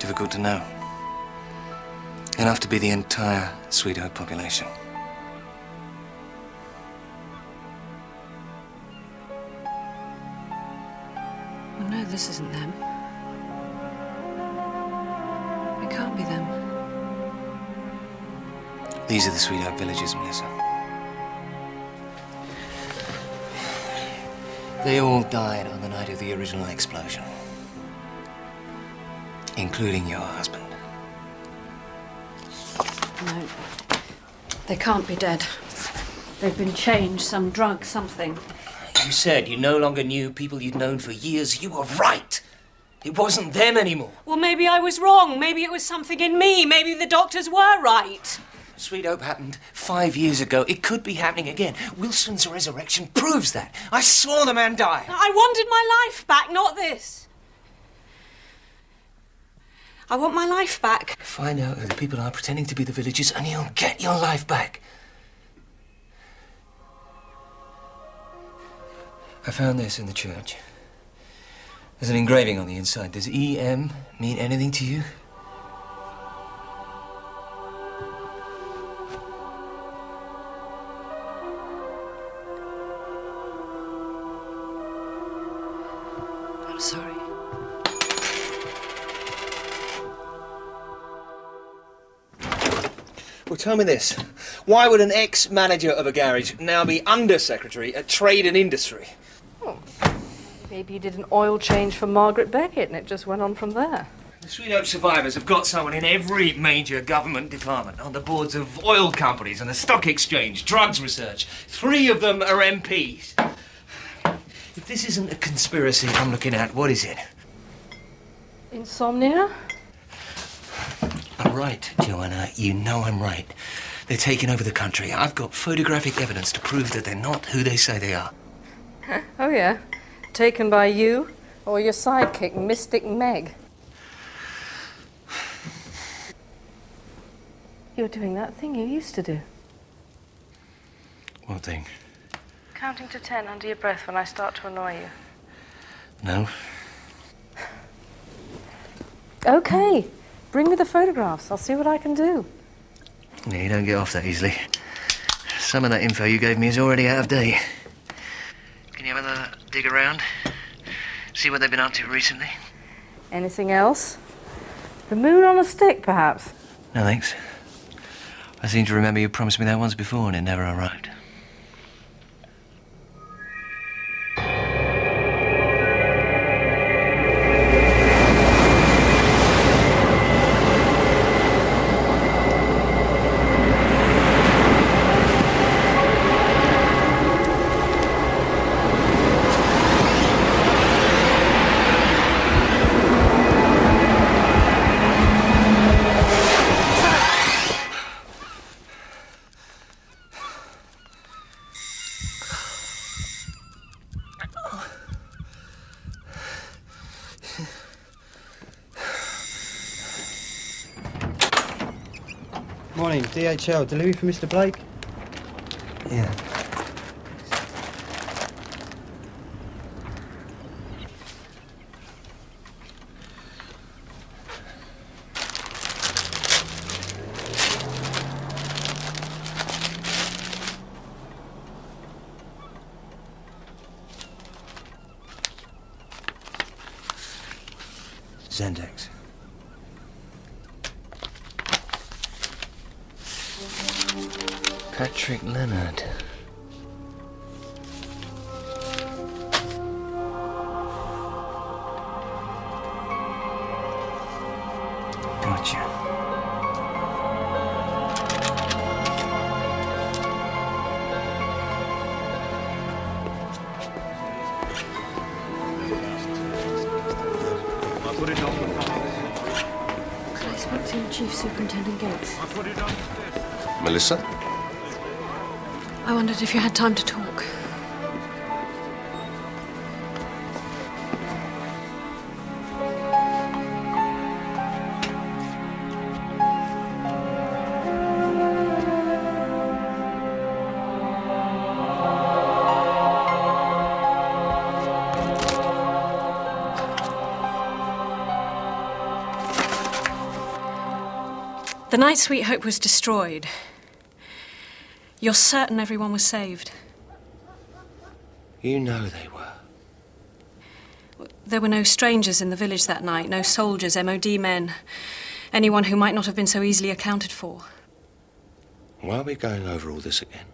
Difficult to know. Enough to be the entire Sweet Hope population. This isn't them. It can't be them. These are the Sweet Hope villages, Melissa. They all died on the night of the original explosion, including your husband. No, they can't be dead. They've been changed, some drug, something. You said you no longer knew people you'd known for years. You were right. It wasn't them anymore. Well, maybe I was wrong. Maybe it was something in me. Maybe the doctors were right. Sweet Hope happened five years ago. It could be happening again. Wilson's resurrection proves that. I saw the man die. I wanted my life back, not this. I want my life back. Find out who the people are pretending to be the villagers and you'll get your life back. I found this in the church. There's an engraving on the inside. Does E M mean anything to you? I'm sorry. Well, tell me this. Why would an ex-manager of a garage now be Under-Secretary at Trade and Industry? Oh, maybe you did an oil change for Margaret Beckett and it just went on from there. The Sweet Hope survivors have got someone in every major government department, on the boards of oil companies and the stock exchange, drugs research. Three of them are M Ps. If this isn't a conspiracy I'm looking at, what is it? Insomnia? I'm right, Joanna. You know I'm right. They're taking over the country. I've got photographic evidence to prove that they're not who they say they are. Oh, yeah. Taken by you or your sidekick, Mystic Meg. You're doing that thing you used to do. What thing? Counting to ten under your breath when I start to annoy you. No. OK. Bring me the photographs. I'll see what I can do. Yeah, you don't get off that easily. Some of that info you gave me is already out of date. Can you have another dig around? See what they've been up to recently? Anything else? The moon on a stick, perhaps? No, thanks. I seem to remember you promised me that once before and it never arrived. D H L, delivery for Mister Blake? Yeah. Zendex. Patrick Leonard. Gotcha. put it on the files. Can I speak to Chief Superintendent Gates? I put it on this. Melissa? I wondered if you had time to talk. The night Sweet Hope was destroyed, you're certain everyone was saved? You know they were. There were no strangers in the village that night, no soldiers, M O D men, anyone who might not have been so easily accounted for. Why are we going over all this again?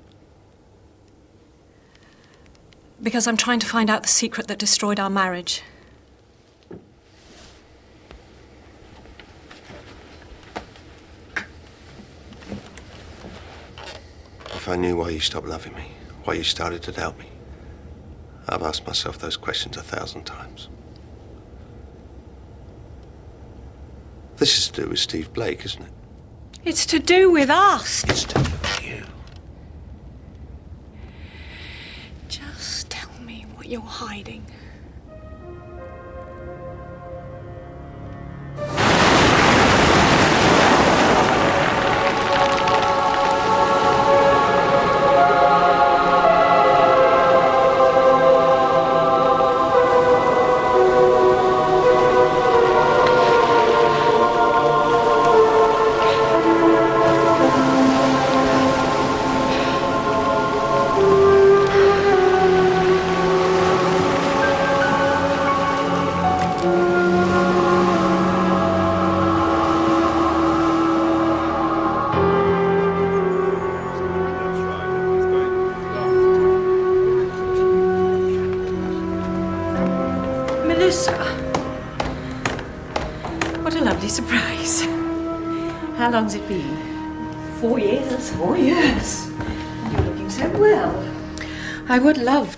Because I'm trying to find out the secret that destroyed our marriage. If I knew why you stopped loving me, why you started to doubt me, I've asked myself those questions a thousand times. This is to do with Steve Blake, isn't it? It's to do with us. It's to do with you. Just tell me what you're hiding.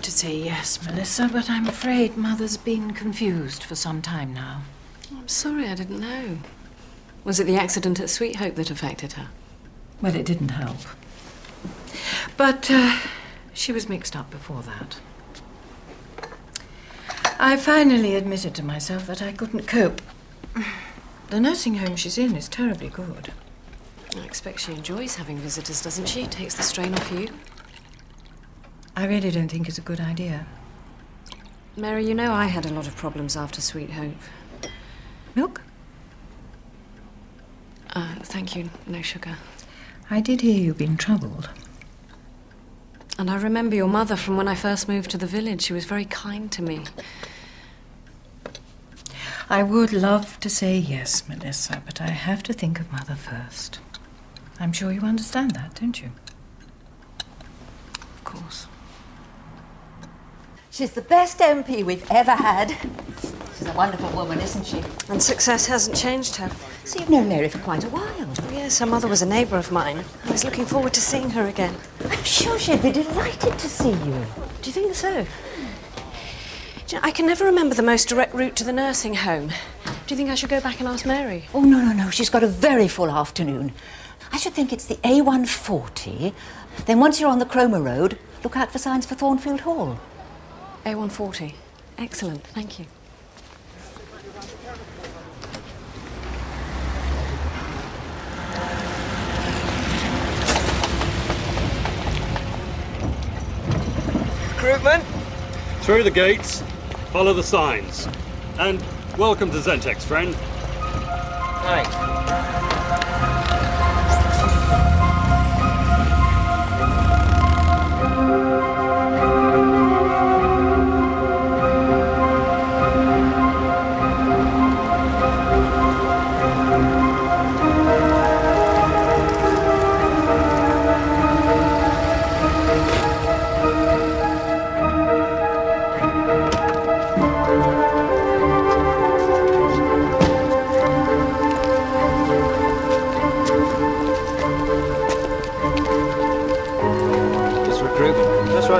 Say yes, Melissa, but I'm afraid Mother's been confused for some time now. I'm sorry, I didn't know. Was it the accident at Sweet Hope that affected her? Well, it didn't help. But uh, she was mixed up before that. I finally admitted to myself that I couldn't cope. The nursing home she's in is terribly good. I expect she enjoys having visitors, doesn't she? Takes the strain off you. I really don't think it's a good idea. Mary, you know I had a lot of problems after Sweet Hope. Milk? Uh, thank you, no sugar. I did hear you've been troubled. And I remember your mother from when I first moved to the village. She was very kind to me. I would love to say yes, Melissa, but I have to think of Mother first. I'm sure you understand that, don't you? Of course. She's the best M P we've ever had. She's a wonderful woman, isn't she? And success hasn't changed her. So you've known Mary for quite a while. Yes, her mother was a neighbour of mine. I was looking forward to seeing her again. I'm sure she'd be delighted to see you. Do you think so? Do you know, I can never remember the most direct route to the nursing home. Do you think I should go back and ask Mary? Oh, no, no, no. She's got a very full afternoon. I should think it's the A one forty. Then once you're on the Cromer Road, look out for signs for Thornfield Hall. A one forty. Excellent, thank you. Recruitment? Through the gates, follow the signs. And welcome to Zentex, friend. Hi. Right,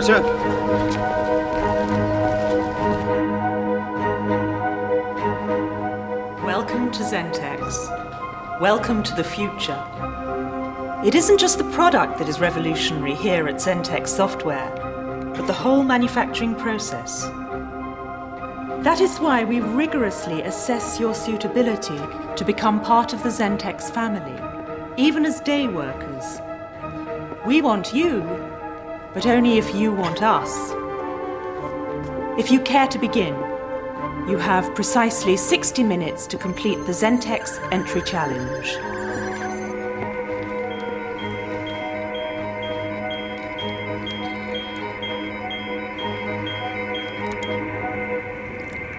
sir. to Zentex. Welcome to the future. It isn't just the product that is revolutionary here at Zentex Software, but the whole manufacturing process. That is why we rigorously assess your suitability to become part of the Zentex family, even as day workers. We want you, but only if you want us. If you care to begin, you have precisely sixty minutes to complete the Zentex Entry Challenge.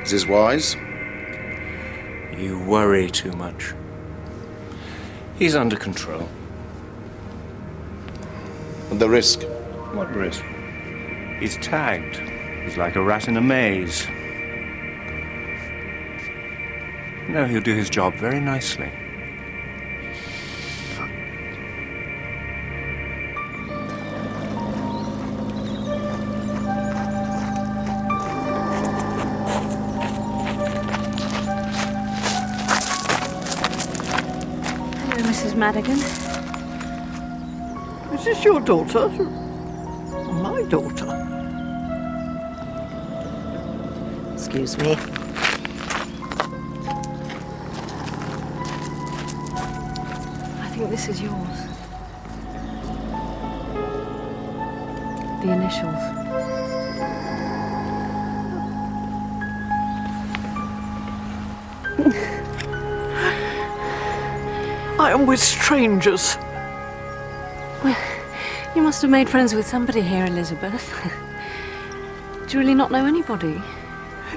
Is this wise? You worry too much. He's under control. And the risk? What risk? He's tagged. He's like a rat in a maze. No, he'll do his job very nicely. Hello, Missus Madigan. Is this your daughter? My daughter? Excuse me. This is yours. The initials. I am with strangers. Well, you must have made friends with somebody here, Elizabeth. Do you really not know anybody?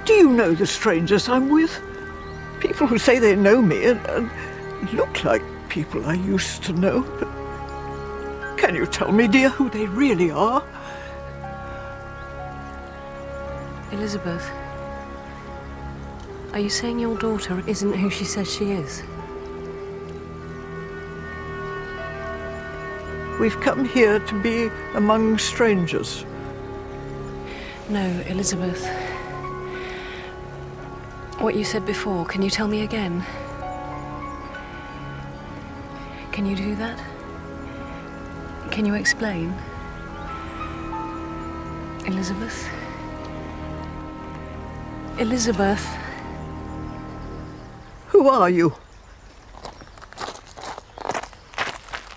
Do you know the strangers I'm with? People who say they know me and, and look like people I used to know, but can you tell me, dear, who they really are? Elizabeth, are you saying your daughter isn't who she says she is? We've come here to be among strangers. No, Elizabeth. What you said before, can you tell me again? Can you do that? Can you explain? Elizabeth? Elizabeth? Who are you?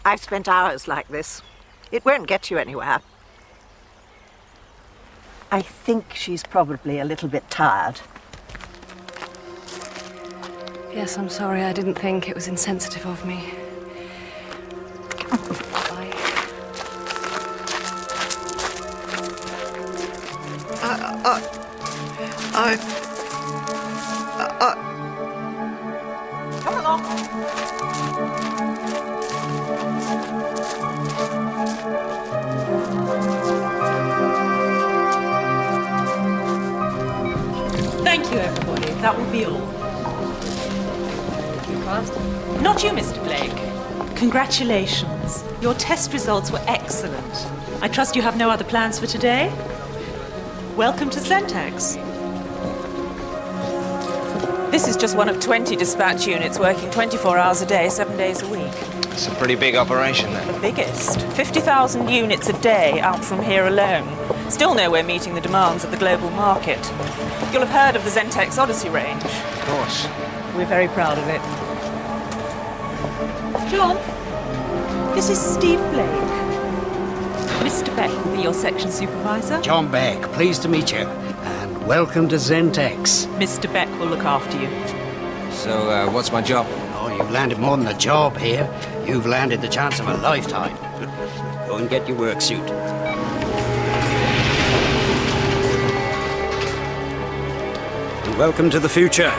I've spent hours like this. It won't get you anywhere. I think she's probably a little bit tired. Yes, I'm sorry. I didn't think it was insensitive of me. I, I, I, I... Come along. Thank you, everybody. That will be all. Thank you, Pastor. Not you, Mister Blake. Congratulations. Your test results were excellent. I trust you have no other plans for today? Welcome to Zentex. This is just one of twenty dispatch units working twenty-four hours a day, seven days a week. It's a pretty big operation then. The biggest. fifty thousand units a day out from here alone. Still nowhere meeting the demands of the global market. You'll have heard of the Zentex Odyssey range. Of course. We're very proud of it. John, this is Steve Blake. Mister Beck will be your section supervisor. John Beck, pleased to meet you. And welcome to Zentex. Mister Beck will look after you. So, uh, what's my job? Oh, you've landed more than a job here. You've landed the chance of a lifetime. Go and get your work suit. And welcome to the future.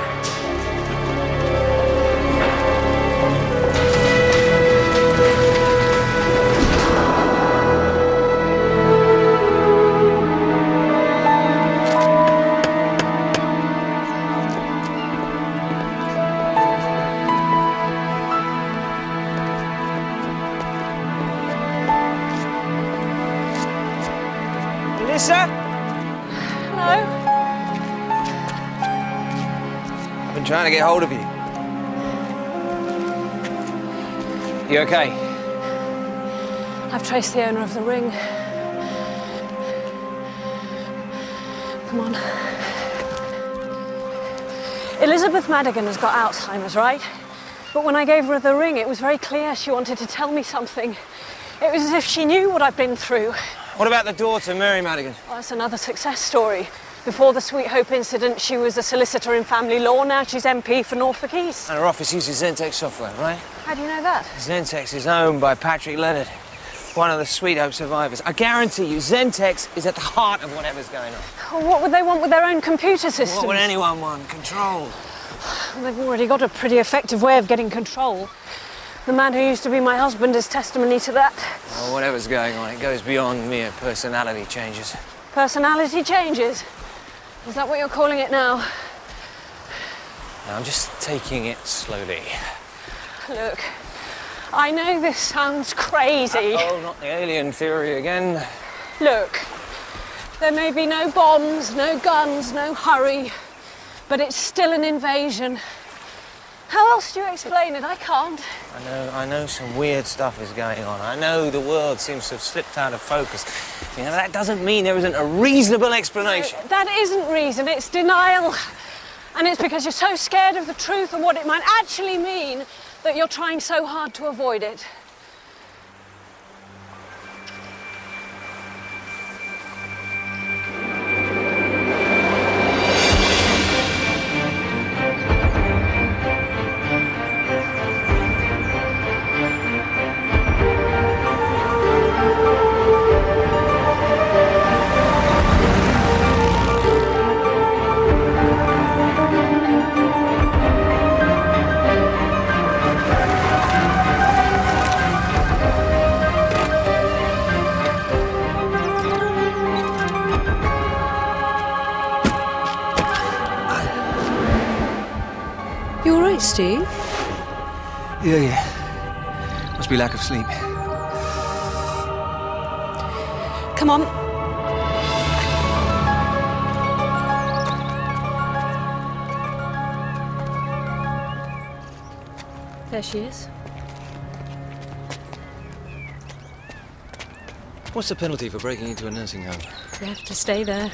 Trying to get hold of you. You okay? I've traced the owner of the ring. Come on. Elizabeth Madigan has got Alzheimer's, right? But when I gave her the ring, it was very clear she wanted to tell me something. It was as if she knew what I'd been through. What about the daughter, Mary Madigan? Well, that's another success story. Before the Sweet Hope incident, she was a solicitor in family law. Now she's M P for Norfolk East. And her office uses Zentex software, right? How do you know that? Zentex is owned by Patrick Leonard, one of the Sweet Hope survivors. I guarantee you, Zentex is at the heart of whatever's going on. Well, what would they want with their own computer system? What would anyone want? Control. Well, they've already got a pretty effective way of getting control. The man who used to be my husband is testimony to that. Well, whatever's going on, it goes beyond mere personality changes. Personality changes? Is that what you're calling it now? No, I'm just taking it slowly. Look, I know this sounds crazy. Uh, oh, not the alien theory again. Look, there may be no bombs, no guns, no hurry, but it's still an invasion. How else do you explain it? I can't. I know, I know some weird stuff is going on. I know the world seems to have slipped out of focus. You know, that doesn't mean there isn't a reasonable explanation. No, that isn't reason, it's denial. And it's because you're so scared of the truth and what it might actually mean that you're trying so hard to avoid it. Steve? Yeah, yeah. Must be lack of sleep. Come on. There she is. What's the penalty for breaking into a nursing home? You have to stay there.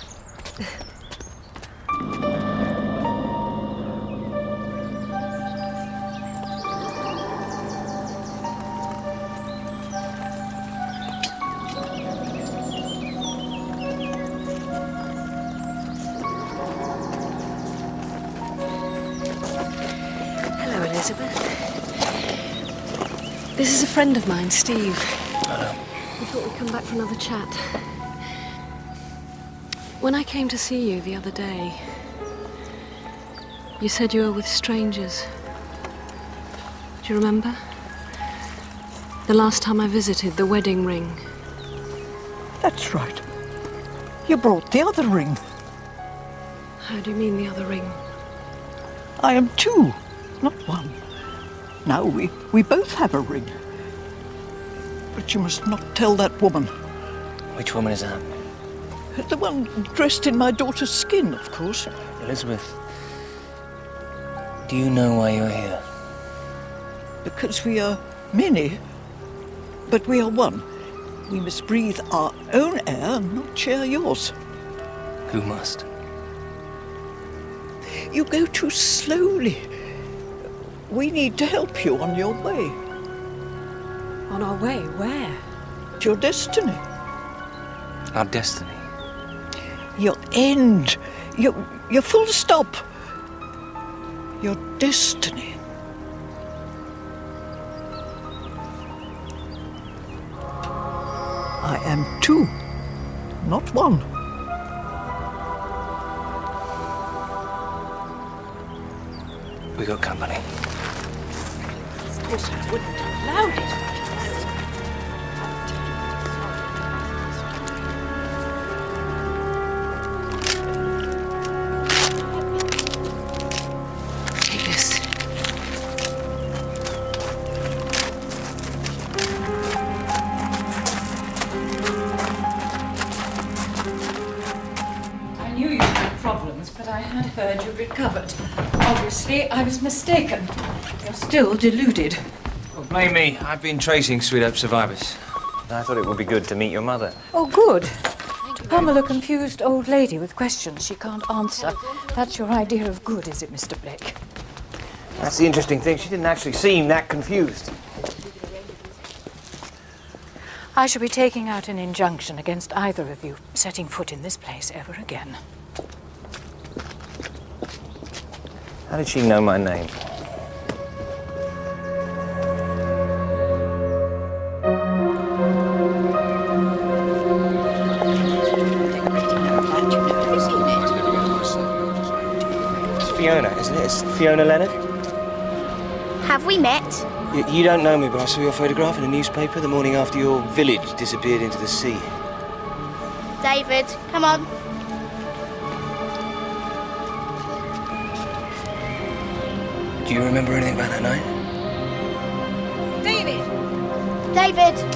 This is a friend of mine, Steve. I know. We thought we'd come back for another chat. When I came to see you the other day, you said you were with strangers. Do you remember? The last time I visited, the wedding ring. That's right. You brought the other ring. How do you mean the other ring? I am two, not one. Now we, we both have a ring. But you must not tell that woman. Which woman is that? The one dressed in my daughter's skin, of course. Elizabeth, do you know why you're here? Because we are many, but we are one. We must breathe our own air and not share yours. Who must? You go too slowly. We need to help you on your way. On our way? Where? To your destiny. Our destiny? Your end. Your, your full stop. Your destiny. I am two, not one. We got company. I wouldn't have allowed it. Take this. I knew you had problems, but I had heard you recovered. Obviously, I was mistaken. You're still deluded. Oh, Blame me. I've been tracing Sweet Hope survivors. I thought it would be good to meet your mother. Oh, good. To pummel a confused old lady with questions she can't answer. That's your idea of good, is it, Mister Blake? That's the interesting thing. She didn't actually seem that confused. I shall be taking out an injunction against either of you setting foot in this place ever again. How did she know my name? It's Fiona, isn't it? It's Fiona Leonard. Have we met? You don't know me, but I saw your photograph in a newspaper the morning after your village disappeared into the sea. David, come on. Do you remember anything about that night? David! David!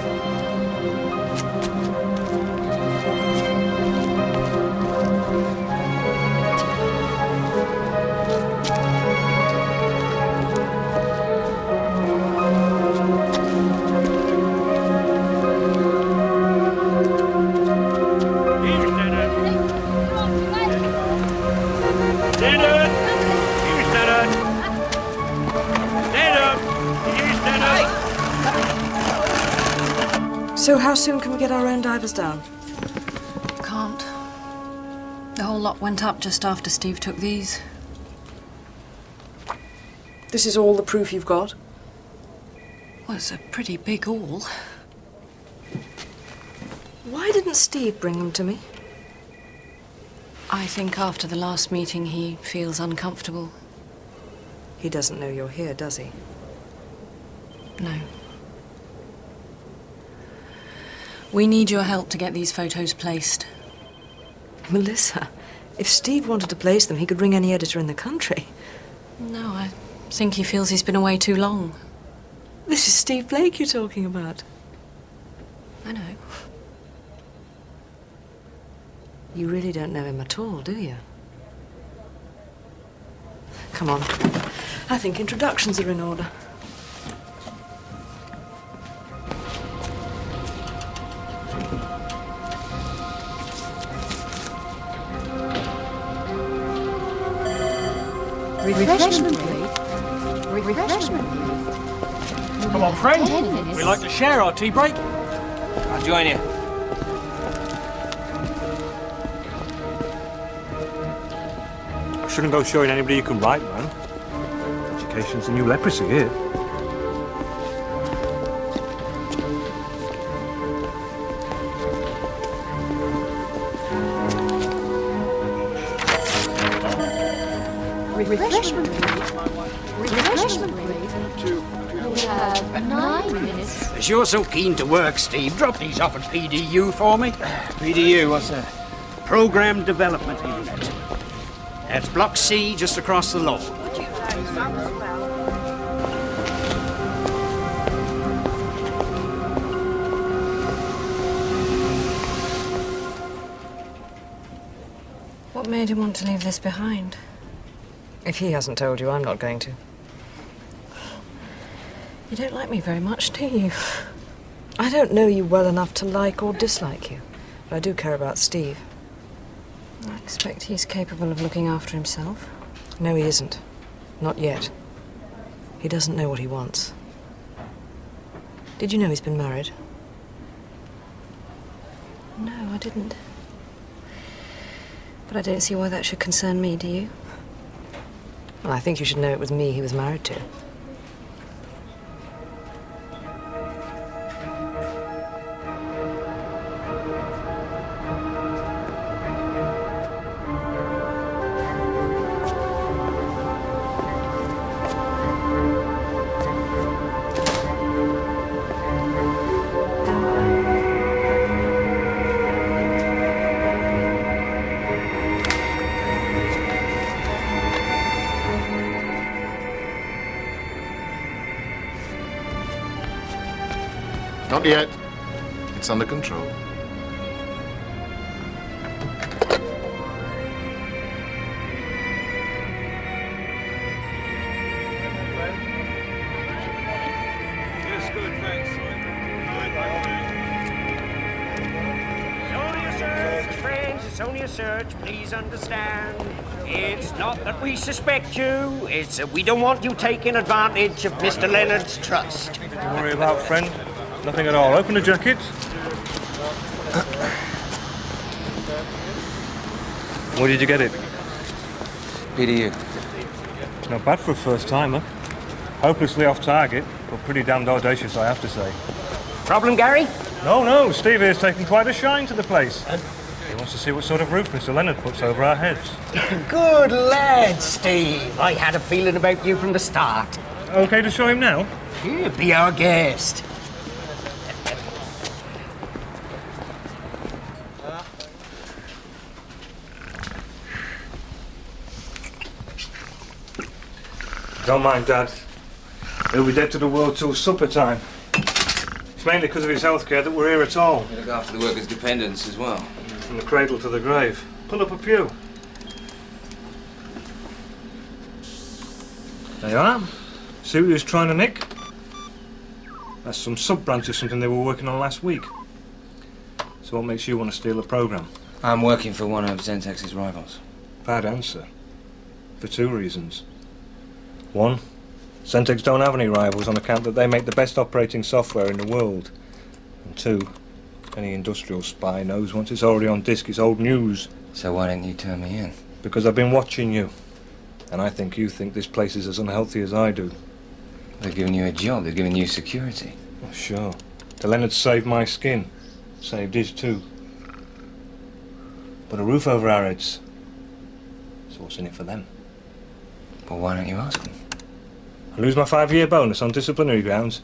So how soon can we get our own divers down? Can't. The whole lot went up just after Steve took these. This is all the proof you've got? Well, it's a pretty big haul. Why didn't Steve bring them to me? I think after the last meeting he feels uncomfortable. He doesn't know you're here, does he? No. We need your help to get these photos placed. Melissa, if Steve wanted to place them, he could ring any editor in the country. No, I think he feels he's been away too long. This is Steve Blake you're talking about. I know. You really don't know him at all, do you? Come on. I think introductions are in order. Refreshment, please. Refreshment. Come on, friend. We like to share our tea break. I'll join you. I shouldn't go showing anybody you can write, man. Education's a new leprosy here. Refreshment, please. Refreshment, please. We have nine minutes. As you're so keen to work, Steve, drop these off at P D U for me. P D U, what's that? Program Development Unit. That's Block C, just across the lawn. Would you like some as well? What made him want to leave this behind? If he hasn't told you, I'm not going to. You don't like me very much, do you? I don't know you well enough to like or dislike you, but I do care about Steve. I expect he's capable of looking after himself. No, he isn't. Not yet. He doesn't know what he wants. Did you know he's been married? No, I didn't. But I don't see why that should concern me, do you? Well, I think you should know it was me he was married to. Not yet. It's under control. It's only a search, please understand. It's not that we suspect you, it's that we don't want you taking advantage of Mister Leonard's trust. Don't worry about, friend. Nothing at all. Open the jacket. Where did you get it? P D U. Not bad for a first-timer. Hopelessly off target, but pretty damned audacious, I have to say. Problem, Gary? No, no. Steve here's taken quite a shine to the place. Uh, He wants to see what sort of roof Mister Leonard puts over our heads. Good lad, Steve. I had a feeling about you from the start. OK to show him now? Here, be our guest. Don't mind, Dad. He'll be dead to the world till supper time. It's mainly because of his healthcare that we're here at all. You look after the workers' dependents as well. From the cradle to the grave. Pull up a pew. There you are. See what he was trying to nick? That's some sub-branch of something they were working on last week. So what makes you want to steal the programme? I'm working for one of Zentex's rivals. Bad answer. For two reasons. One, Zentex don't have any rivals on account that they make the best operating software in the world. And two, any industrial spy knows once it's already on disk, it's old news. So why didn't you turn me in? Because I've been watching you. And I think you think this place is as unhealthy as I do. They're giving you a job. They're giving you security. Oh, sure. The Leonard saved my skin. Saved his too. But a roof over our heads. So what's in it for them? Well, why don't you ask them? I lose my five-year bonus on disciplinary grounds.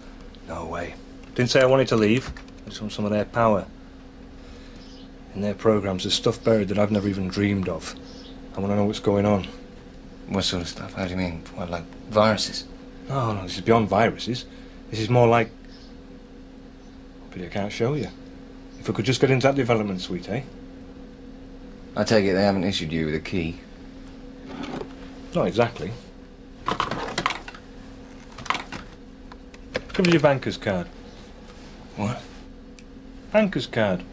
No way. Didn't say I wanted to leave. I just want some of their power. In their programs, there's stuff buried that I've never even dreamed of. I want to know what's going on. What sort of stuff? How do you mean? What, like viruses? No, no, this is beyond viruses. This is more like... But I can't show you. If we could just get into that development suite, eh? I take it they haven't issued you with a key. Not exactly. Give me your banker's card. What? Banker's card.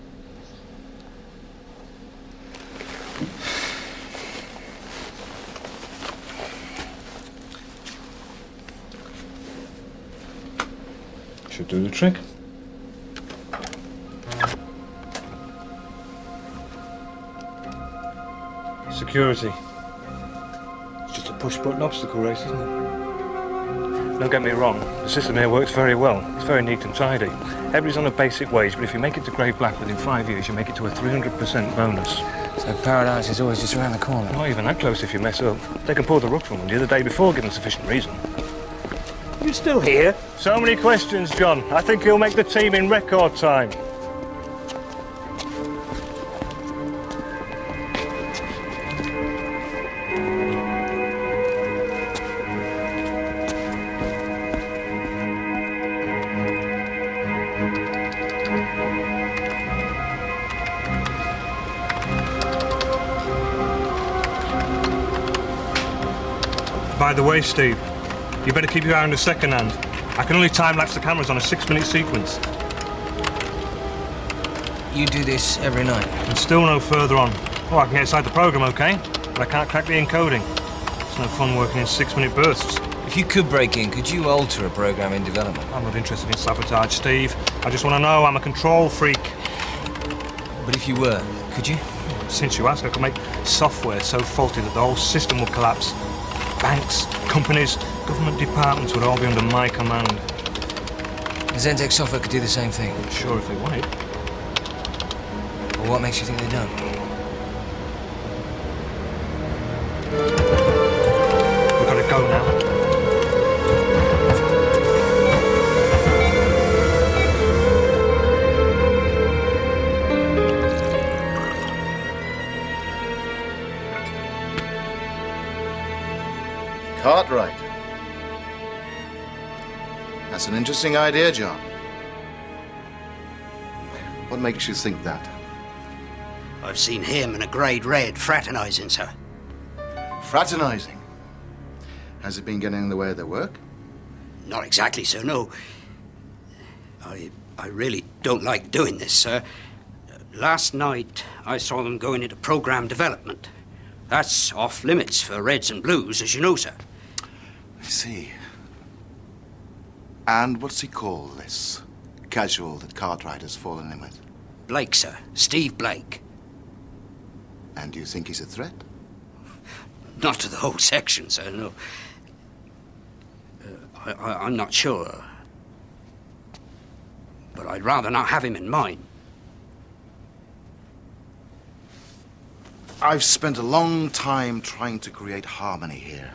Should do the trick. Security. It's just a push-button obstacle race, isn't it? Don't get me wrong, the system here works very well. It's very neat and tidy. Everybody's on a basic wage, but if you make it to grey black within five years, you make it to a three hundred percent bonus. So paradise is always just around the corner? Not even that close if you mess up. They can pull the rug from under you the day before, given sufficient reason. You're still here? So many questions, John. I think he'll make the team in record time. By the way, Steve, you better keep your eye on the second hand. I can only time-lapse the cameras on a six-minute sequence. You do this every night? And still no further on. Oh, I can get inside the programme, OK? But I can't crack the encoding. It's no fun working in six-minute bursts. If you could break in, could you alter a programme in development? I'm not interested in sabotage, Steve. I just want to know I'm a control freak. But if you were, could you? Since you ask, I could make software so faulty that the whole system would collapse. Banks, companies, government departments would all be under my command. The Zentex software could do the same thing. I'm sure if they want it. Well, what makes you think they don't? We've got to go now. Cartwright. That's an interesting idea, John. What makes you think that? I've seen him and a grade red fraternising, sir. Fraternising? Has it been getting in the way of their work? Not exactly, sir, no. I, I really don't like doing this, sir. Last night, I saw them going into program development. That's off limits for Reds and Blues, as you know, sir. I see. And what's he call this casual that Cartwright has fallen in with? Blake, sir. Steve Blake. And do you think he's a threat? Not to the whole section, sir, no. Uh, I, I, I'm not sure. But I'd rather not have him in mind. I've spent a long time trying to create harmony here.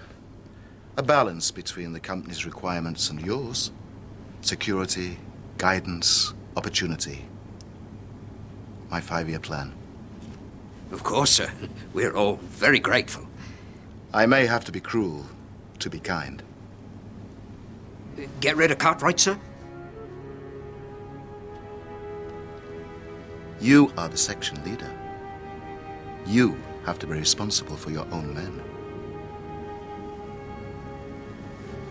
A balance between the company's requirements and yours. Security, guidance, opportunity. My five-year plan. Of course, sir. We're all very grateful. I may have to be cruel to be kind. Get rid of Cartwright, sir? You are the section leader. You have to be responsible for your own men.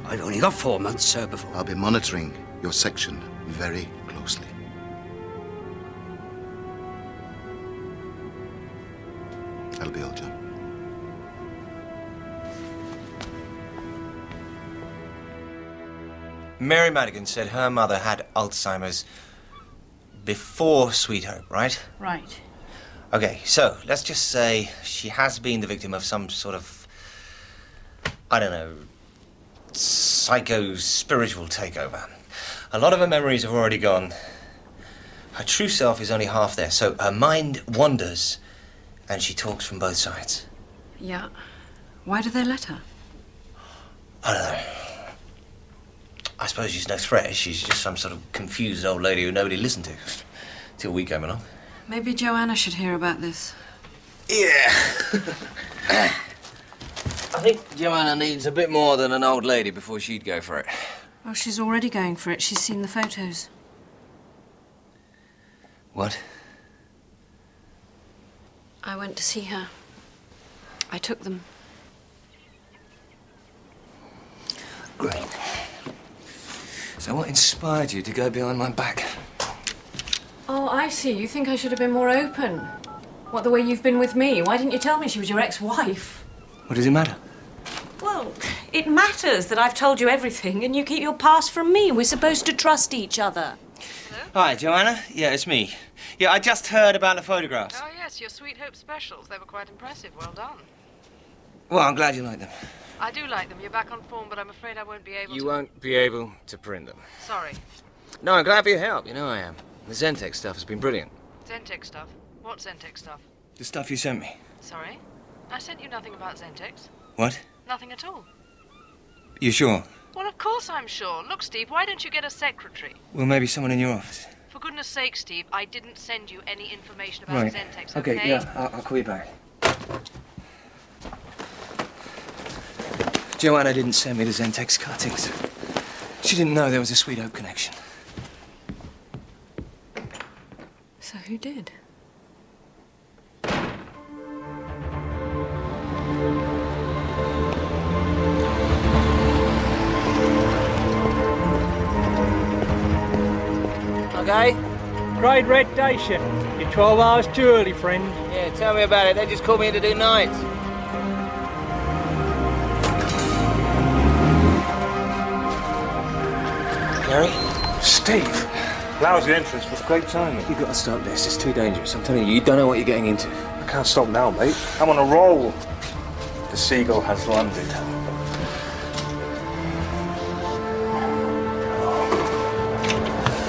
I've only got four months, sir, before... I'll be monitoring your section very closely. That'll be all, John. Mary Madigan said her mother had Alzheimer's before Sweet Hope, right? Right. Okay, so let's just say she has been the victim of some sort of, I don't know, psycho-spiritual takeover. A lot of her memories have already gone. Her true self is only half there, so her mind wanders and she talks from both sides. Yeah. Why do they let her? I don't know. I suppose she's no threat. She's just some sort of confused old lady who nobody listened to till we came along. Maybe Joanna should hear about this. Yeah. I think Joanna needs a bit more than an old lady before she'd go for it. Well, she's already going for it. She's seen the photos. What? I went to see her. I took them. Great. So what inspired you to go behind my back? Oh, I see. You think I should have been more open. What, the way you've been with me? Why didn't you tell me she was your ex-wife? What does it matter? Well, it matters that I've told you everything and you keep your past from me. We're supposed to trust each other. Hello? Hi, Joanna. Yeah, it's me. Yeah, I just heard about the photographs. Oh, yes, your Sweet Hope specials. They were quite impressive. Well done. Well, I'm glad you like them. I do like them. You're back on form, but I'm afraid I won't be able to... You won't be able to print them. Sorry. No, I'm glad for your help. You know I am. The Zentek stuff has been brilliant. Zentek stuff? What Zentek stuff? The stuff you sent me. Sorry? I sent you nothing about Zentex. What? Nothing at all. You sure? Well, of course I'm sure. Look, Steve, why don't you get a secretary? Well, maybe someone in your office. For goodness sake, Steve, I didn't send you any information about right. Zentex, okay? Okay, yeah, I'll, I'll call you back. Joanna didn't send me the Zentex cuttings. She didn't know there was a Sweet Hope connection. So who did? Okay. Grade red day shift. You're twelve hours too early, friend. Yeah, tell me about it. They just called me in to do nights. Gary? Steve! Lousy entrance, but great timing. You've got to stop this. It's too dangerous. I'm telling you, you don't know what you're getting into. I can't stop now, mate. I'm on a roll. The seagull has landed.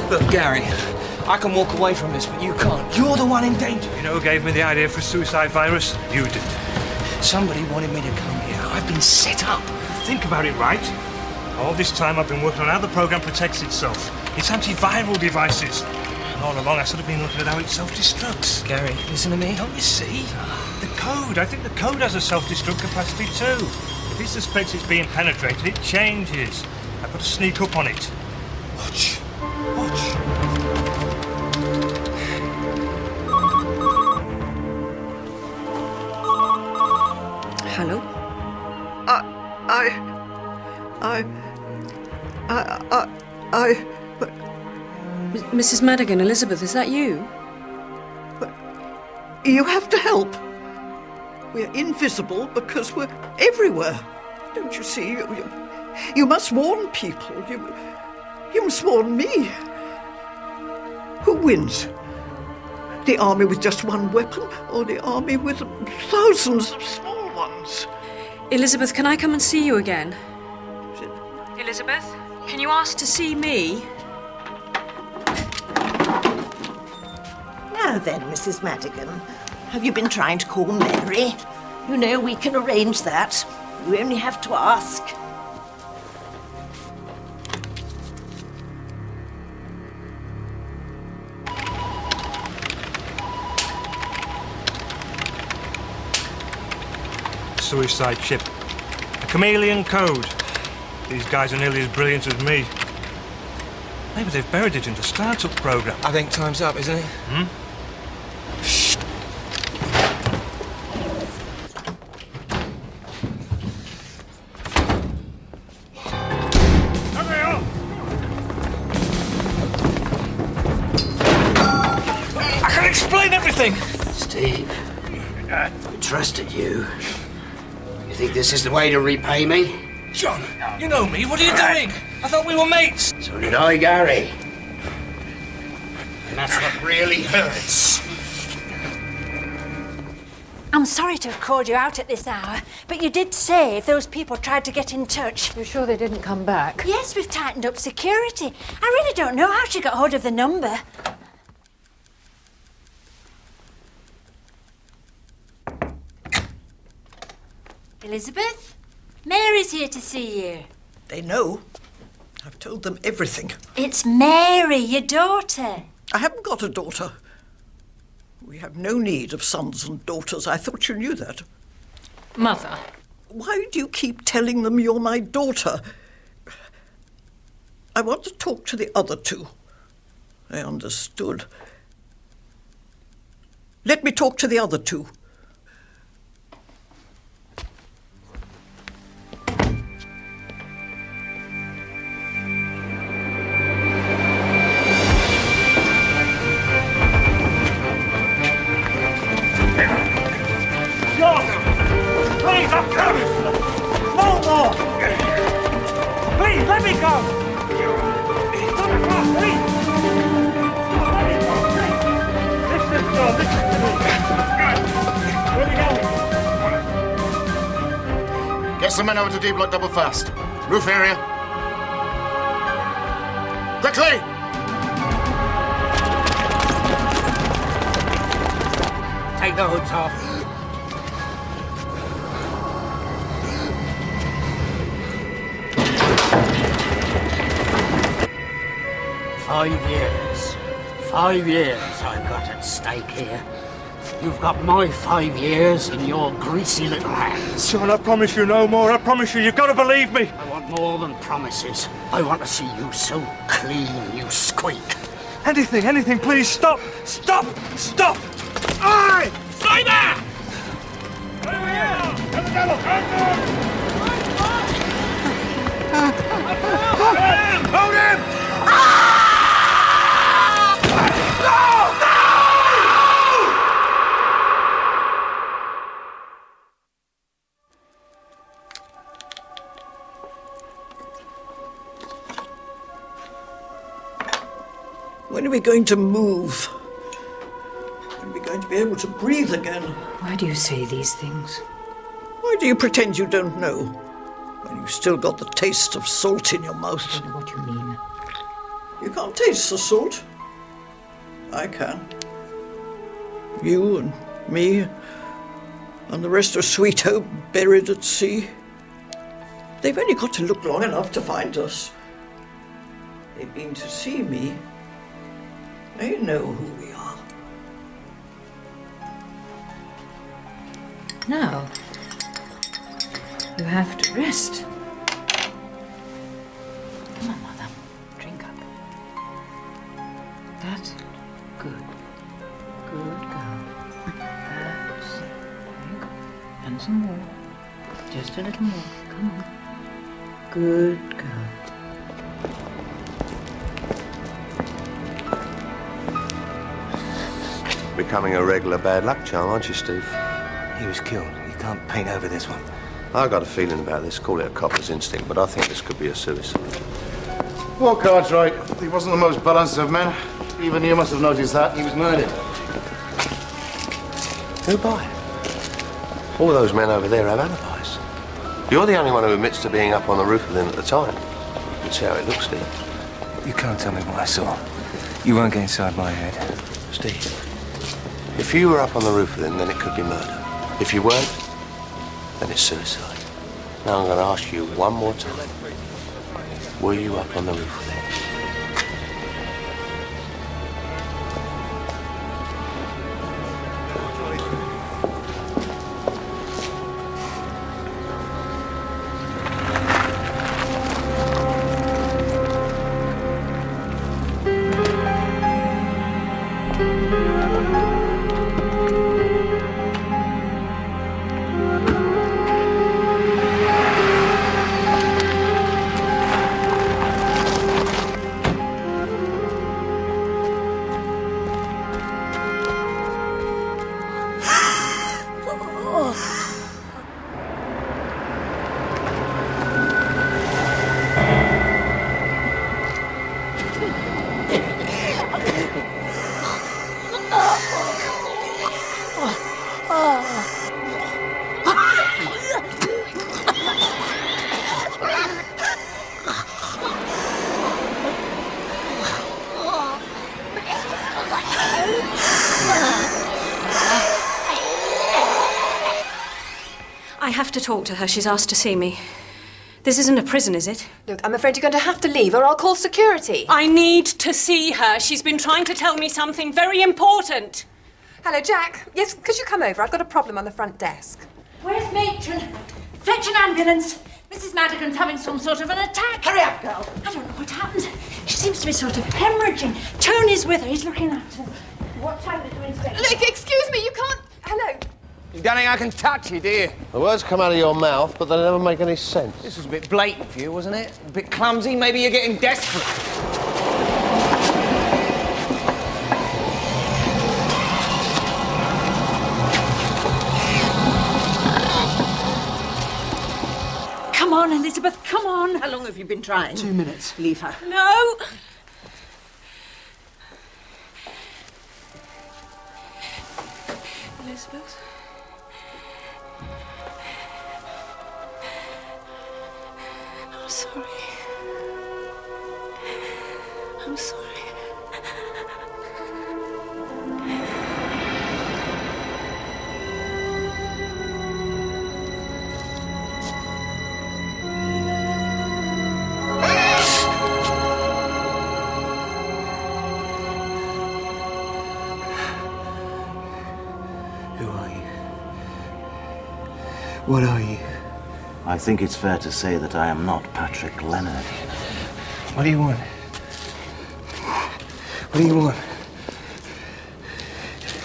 Look, Gary, I can walk away from this, but you can't. You're the one in danger. You know who gave me the idea for a suicide virus? You did. Somebody wanted me to come here. I've been set up. Think about it, right? All this time I've been working on how the program protects itself. It's antiviral devices. And all along I sort of been looking at how it self-destructs. Gary, listen to me. Don't you see? The code. I think the code has a self-destruct capacity too. If it suspects it's being penetrated, it changes. I've got to sneak up on it. Watch. Watch. Hello? I... I... I... I... I... I... Missus Madigan, Elizabeth, is that you? But... You have to help. We're invisible because we're everywhere. Don't you see? You, you, you must warn people. You, you must warn me. Who wins? The army with just one weapon, or the army with thousands of small ones? Elizabeth, can I come and see you again? Elizabeth, can you ask to see me? Now then, Missus Madigan, have you been trying to call Mary? You know we can arrange that. You only have to ask. Suicide ship. A chameleon code. These guys are nearly as brilliant as me. Maybe they've buried it into startup program. I think time's up, isn't it? Hmm? Shh. I can explain everything! Steve, I trusted you. You think this is the way to repay me? John, you know me. What are you doing? I thought we were mates. So did I, Gary. And that's what really hurts. I'm sorry to have called you out at this hour, but you did say if those people tried to get in touch... You're sure they didn't come back? Yes, we've tightened up security. I really don't know how she got hold of the number. Elizabeth? Mary's here to see you. They know. I've told them everything. It's Mary, your daughter. I haven't got a daughter. We have no need of sons and daughters. I thought you knew that. Mother. Why do you keep telling them you're my daughter? I want to talk to the other two. They understood. Let me talk to the other two. Men over to D-block double fast. Roof area. Quickly! Take the hoods off. Five years. Five years I've got at stake here. You've got my five years in your greasy little hands. John, I promise you no more. I promise you. You've got to believe me. I want more than promises. I want to see you so clean, you squeak. Anything, anything, please. Stop, stop, stop. Aye! Stay there! Over here! To the devil! Hold him! Ah! When are we going to move? When are we going to be able to breathe again? Why do you say these things? Why do you pretend you don't know? When you've still got the taste of salt in your mouth. I don't know what you mean. You can't taste the salt. I can. You and me and the rest of Sweet Hope buried at sea. They've only got to look long enough to find us. They've been to see me. They know who we are. Now, you have to rest. Come on, Mother. Drink up. That's it. Good. Good girl. That's it. Very good. And some more. Just a little more. Come on. Good girl. becoming a regular bad luck charm, aren't you, Steve? He was killed. You can't paint over this one. I got a feeling about this. Call it a copper's instinct, but I think this could be a suicide. Well, Cartwright, he wasn't the most balanced of men. Even you must have noticed that. He was murdered. Who by? All those men over there have alibis. You're the only one who admits to being up on the roof with him at the time. That's how it looks, Steve. You can't tell me what I saw. You won't get inside my head. Steve, if you were up on the roof with him, then it could be murder. If you weren't, then it's suicide. Now I'm going to ask you one more time. Were you up on the roof with him? To talk to her. She's asked to see me. This isn't a prison, is it? Look, I'm afraid you're going to have to leave or I'll call security. I need to see her. She's been trying to tell me something very important. Hello, Jack. Yes, could you come over? I've got a problem on the front desk. Where's Matron? Fetch an ambulance. Missus Madigan's having some sort of an attack. Hurry up, girl. I don't know what happened. She seems to be sort of hemorrhaging. Tony's with her. He's looking after her. What time is the inspection? Look, excuse me. You can't... Hello. You don't think I can touch you, do you? The words come out of your mouth, but they never make any sense. This was a bit blatant for you, wasn't it? A bit clumsy. Maybe you're getting desperate. Come on, Elizabeth, come on. How long have you been trying? Two minutes. Leave her. No! Elizabeth? I'm sorry. I'm sorry. Who are you? What are you? I think it's fair to say that I am not Patrick Leonard. What do you want? What do you want?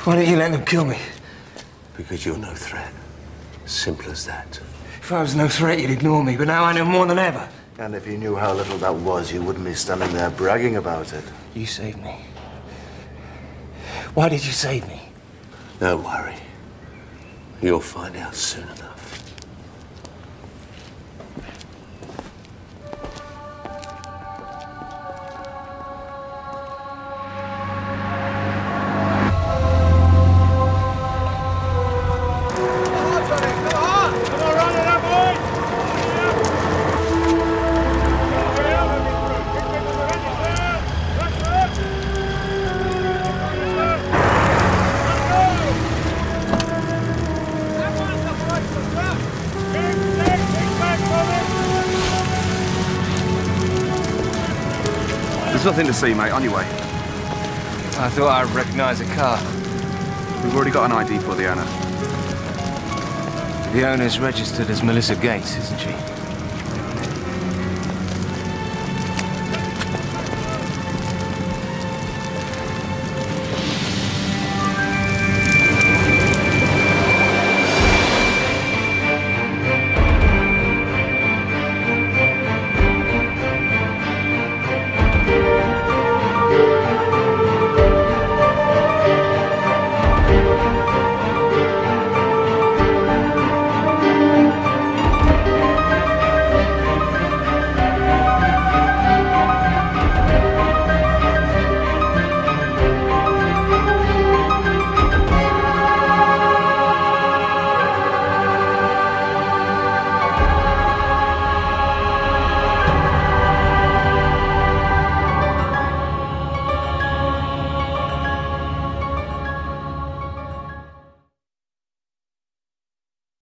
Why don't you let them kill me? Because you're no threat. Simple as that. If I was no threat, you'd ignore me, but now I know more than ever. And if you knew how little that was, you wouldn't be standing there bragging about it. You saved me. Why did you save me? Don't worry. You'll find out soon enough. Nothing to see, mate. On your way. I thought I'd recognise a car. We've already got an I D for the owner. The owner's registered as Melissa Gates, isn't she?